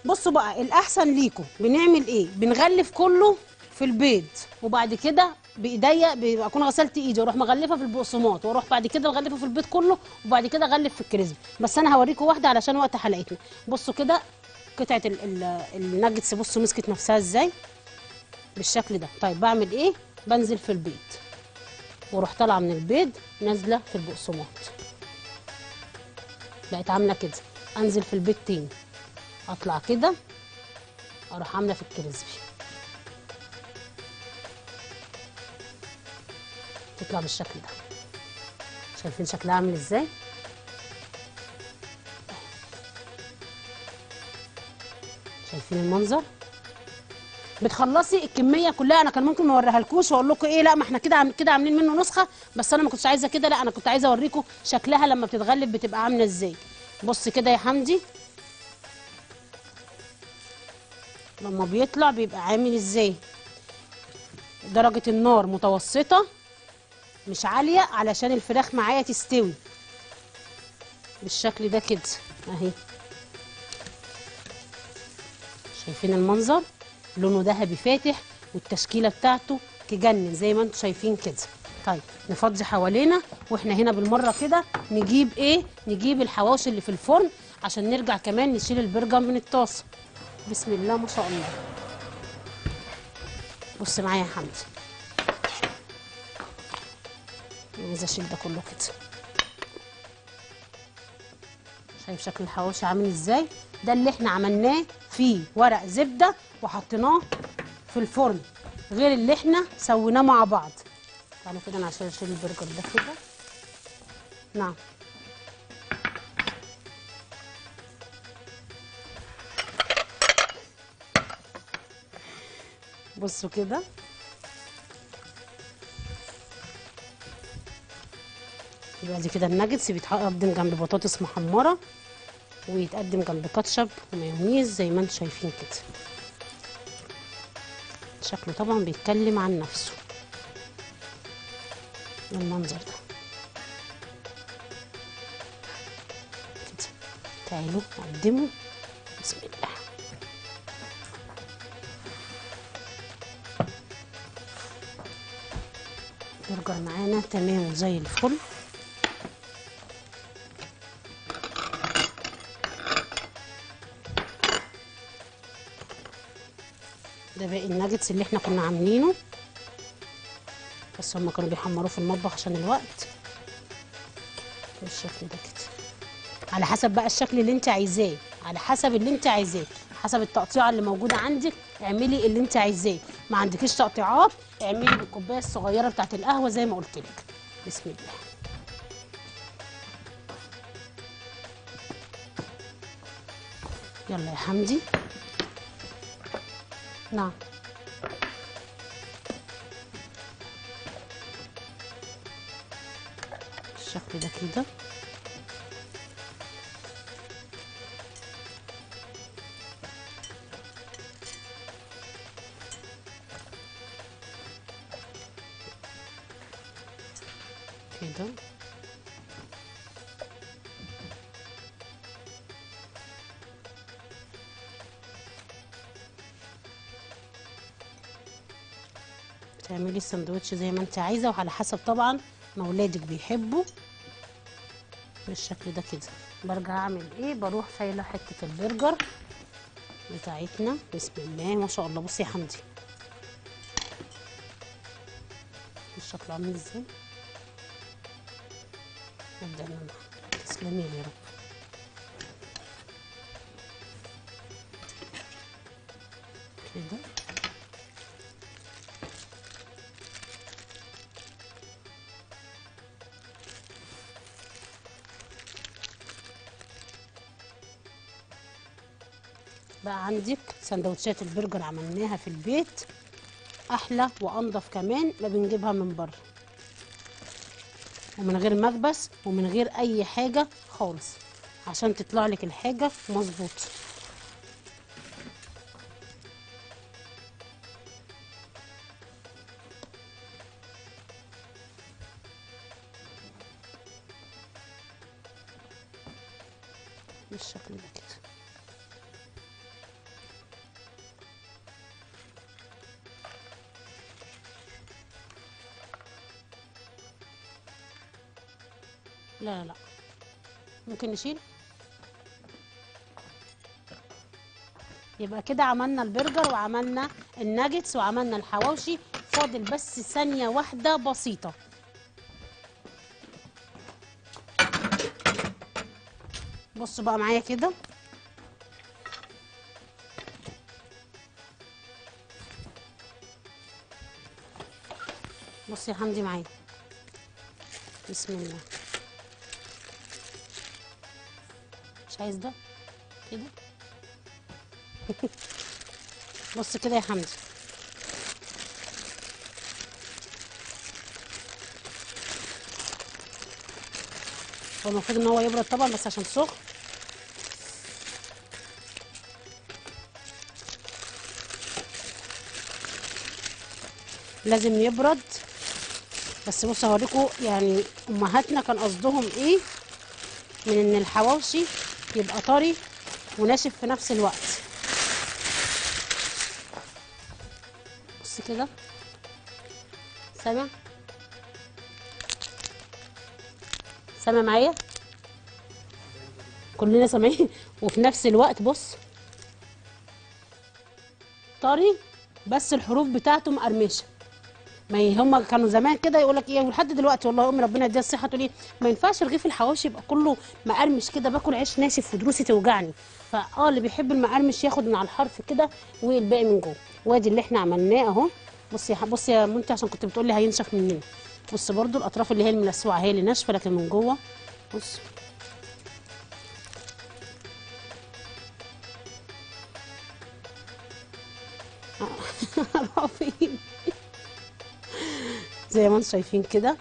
بصوا بقى الاحسن ليكم بنعمل ايه؟ بنغلف كله في البيض وبعد كده بايديا بكون غسلت ايدي واروح مغلفه في البقسماط واروح بعد كده اغلفه في البيض كله وبعد كده اغلف في الكريسبي. بس انا هوريكم واحده علشان وقت حلقتنا. بصوا كده قطعه الناجتس بصوا مسكت نفسها ازاي بالشكل ده. طيب بعمل ايه؟ بنزل في البيض واروح طالعه من البيض نازله في البقسماط. بقت عامله كده. انزل في البيض تاني اطلع كده اروح عامله في الكريسبي. تطلع بالشكل ده. شايفين شكلها عامل ازاي؟ شايفين المنظر؟ بتخلصي الكميه كلها. انا كان ممكن ما اوريها لكوش واقول لكم ايه لا ما احنا كده كده عاملين منه نسخه. بس انا ما كنتش عايزه كده. لا انا كنت عايزه اوريكم شكلها لما بتتغلب بتبقى عامله ازاي. بص كده يا حمدي لما بيطلع بيبقى عامل ازاي. درجه النار متوسطه مش عاليه علشان الفراخ معايا تستوي بالشكل ده كده اهي. شايفين المنظر؟ لونه ذهبي فاتح والتشكيله بتاعته تجنن زي ما انتم شايفين كده. طيب نفضي حوالينا واحنا هنا بالمره كده نجيب ايه؟ نجيب الحواوشي اللي في الفرن عشان نرجع كمان نشيل البرجر من الطاسه. بسم الله ما شاء الله. بص معايا يا حمدي. عايزه اشيل ده كله كده. شايف شكل الحواوشي عامل ازاي؟ ده اللي احنا عملناه فيه ورق زبده وحطيناه في الفرن غير اللي احنا سويناه مع بعض. بعد كده انا عشان اشيل البرجر ده كده. نعم بصوا كده يبقى دي كده الناجتس بيتقدم جنب بطاطس محمره ويتقدم جنب كاتشب ومايونيز زي ما انتم شايفين كده. شكله طبعا بيتكلم عن نفسه بالمنظر ده كده. تعالوا قدموا بسم الله. برجر معانا تمام زي الفل. ده باقي الناجتس اللي احنا كنا عاملينه بس هما كانوا بيحمروه في المطبخ عشان الوقت بالشكل ده كده. على حسب بقى الشكل اللي انت عايزاه، على حسب اللي انت عايزاه، حسب التقطيعه اللي موجوده عندك اعملي اللي انت عايزاه. ما عندكيش تقطيعات اعملي بالكوبايه الصغيره بتاعه القهوه زي ما قلت لك. بسم الله. يلا يا حمدي. نعم بالشكل ده كده. كده تعملي الساندوتش زي ما انت عايزه وعلى حسب طبعا ما اولادك بيحبوا بالشكل ده كده. برجع اعمل ايه؟ بروح شايله حته البرجر بتاعتنا. بسم الله ما شاء الله. بصي يا حمدي الشكل عامل ازاي. نبدا نعمل. تسلمي يا رب. كده بقى عندك سندوتشات البرجر عملناها في البيت احلى وانضف كمان ما بنجيبها من بره ومن غير مكبس ومن غير اي حاجه خالص عشان تطلع لك الحاجه مظبوطه. بالشكل ده كده لا لا لا ممكن نشيل. يبقى كده عملنا البرجر وعملنا الناجتس وعملنا الحواوشي. فاضل بس ثانية واحدة بسيطة. بصوا بقى معايا كده بصي يا حمدي معايا. بسم الله. عايز ده كده. بص كده يا حمدي هو المفروض ان هو يبرد طبعا بس عشان سخن. لازم يبرد بس بصوا هوريكم يعني امهاتنا كان قصدهم ايه من ان الحواوشي يبقى طري وناشف في نفس الوقت. بص كده سامع سامع معايا كلنا سامعين وفي نفس الوقت. بص طري بس الحروف بتاعته مقرمشه. ما هم كانوا زمان كده يقول لك ايه ولحد دلوقتي والله امي ربنا يديها الصحه تقول ايه ما ينفعش رغيف الحواوشي يبقى كله مقرمش كده باكل عيش ناشف ودروسي توجعني. فاه اللي بيحب المقرمش ياخد من على الحرف كده والباقي من جوه. وادي اللي احنا عملناه اهو. بصي بصي يا منتي عشان كنت بتقولي هينشف مننا. بص برضو الاطراف اللي هي الملسوعه هي اللي ناشفه، لكن من جوه بص رهيب زي ما انتم شايفين كده.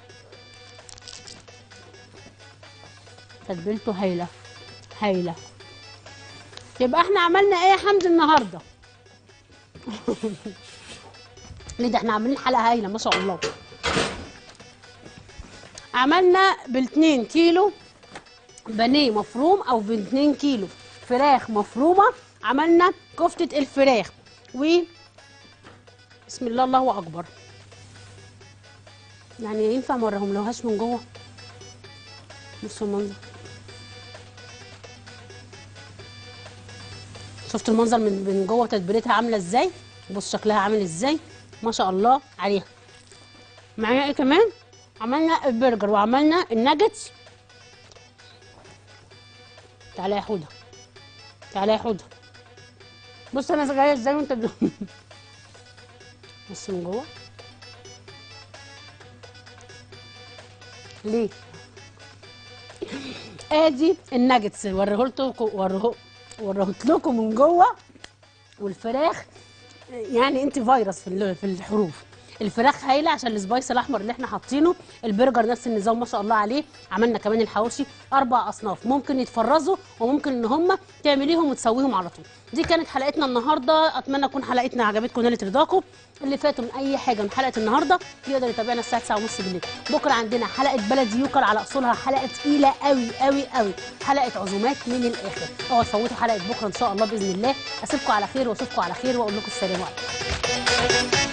تتبيلته هايله هايله. يبقى احنا عملنا ايه يا حمد النهارده؟ ليه ده احنا عاملين حلقه هايله ما شاء الله. عملنا بالاتنين كيلو بانيه مفروم، او بالاتنين كيلو فراخ مفرومه، عملنا كفته الفراخ و بسم الله الله اكبر. يعني ينفع ما اوريهملهاش من جوه؟ بصوا المنظر، شفتوا المنظر من جوه تتبيلتها عامله ازاي؟ بص شكلها عامل ازاي ما شاء الله عليها. معايا ايه كمان؟ عملنا البرجر وعملنا الناجتس. تعالى يا حوده تعالى يا حوده، بص انا جايه ازاي وانت بص من جوه. ليه؟ ادي الناجتس وريهولكم وريه وريهولكم من جوه. والفراخ يعني انت فيروس في في الحروف. الفراخ هايله عشان السبايس الاحمر اللي احنا حاطينه. البرجر نفس النظام ما شاء الله عليه. عملنا كمان الحواوشي اربع اصناف، ممكن يتفرزوا وممكن ان هم تعمليهم وتسويهم على طول. دي كانت حلقتنا النهارده، اتمنى تكون حلقتنا عجبتكم ونالت رضاكم. اللي فاتوا من اي حاجه من حلقه النهارده يقدر يتابعنا الساعه تسعة وثلاثين بالليل. بكره عندنا حلقه بلدي يوكل على اصولها، حلقه تقيله قوي قوي قوي، حلقه عزومات من الاخر. اوعوا تفوتوا حلقه بكره ان شاء الله باذن الله. اسيبكم على خير واشوفكم على خير واقول لكم السلام عليكم.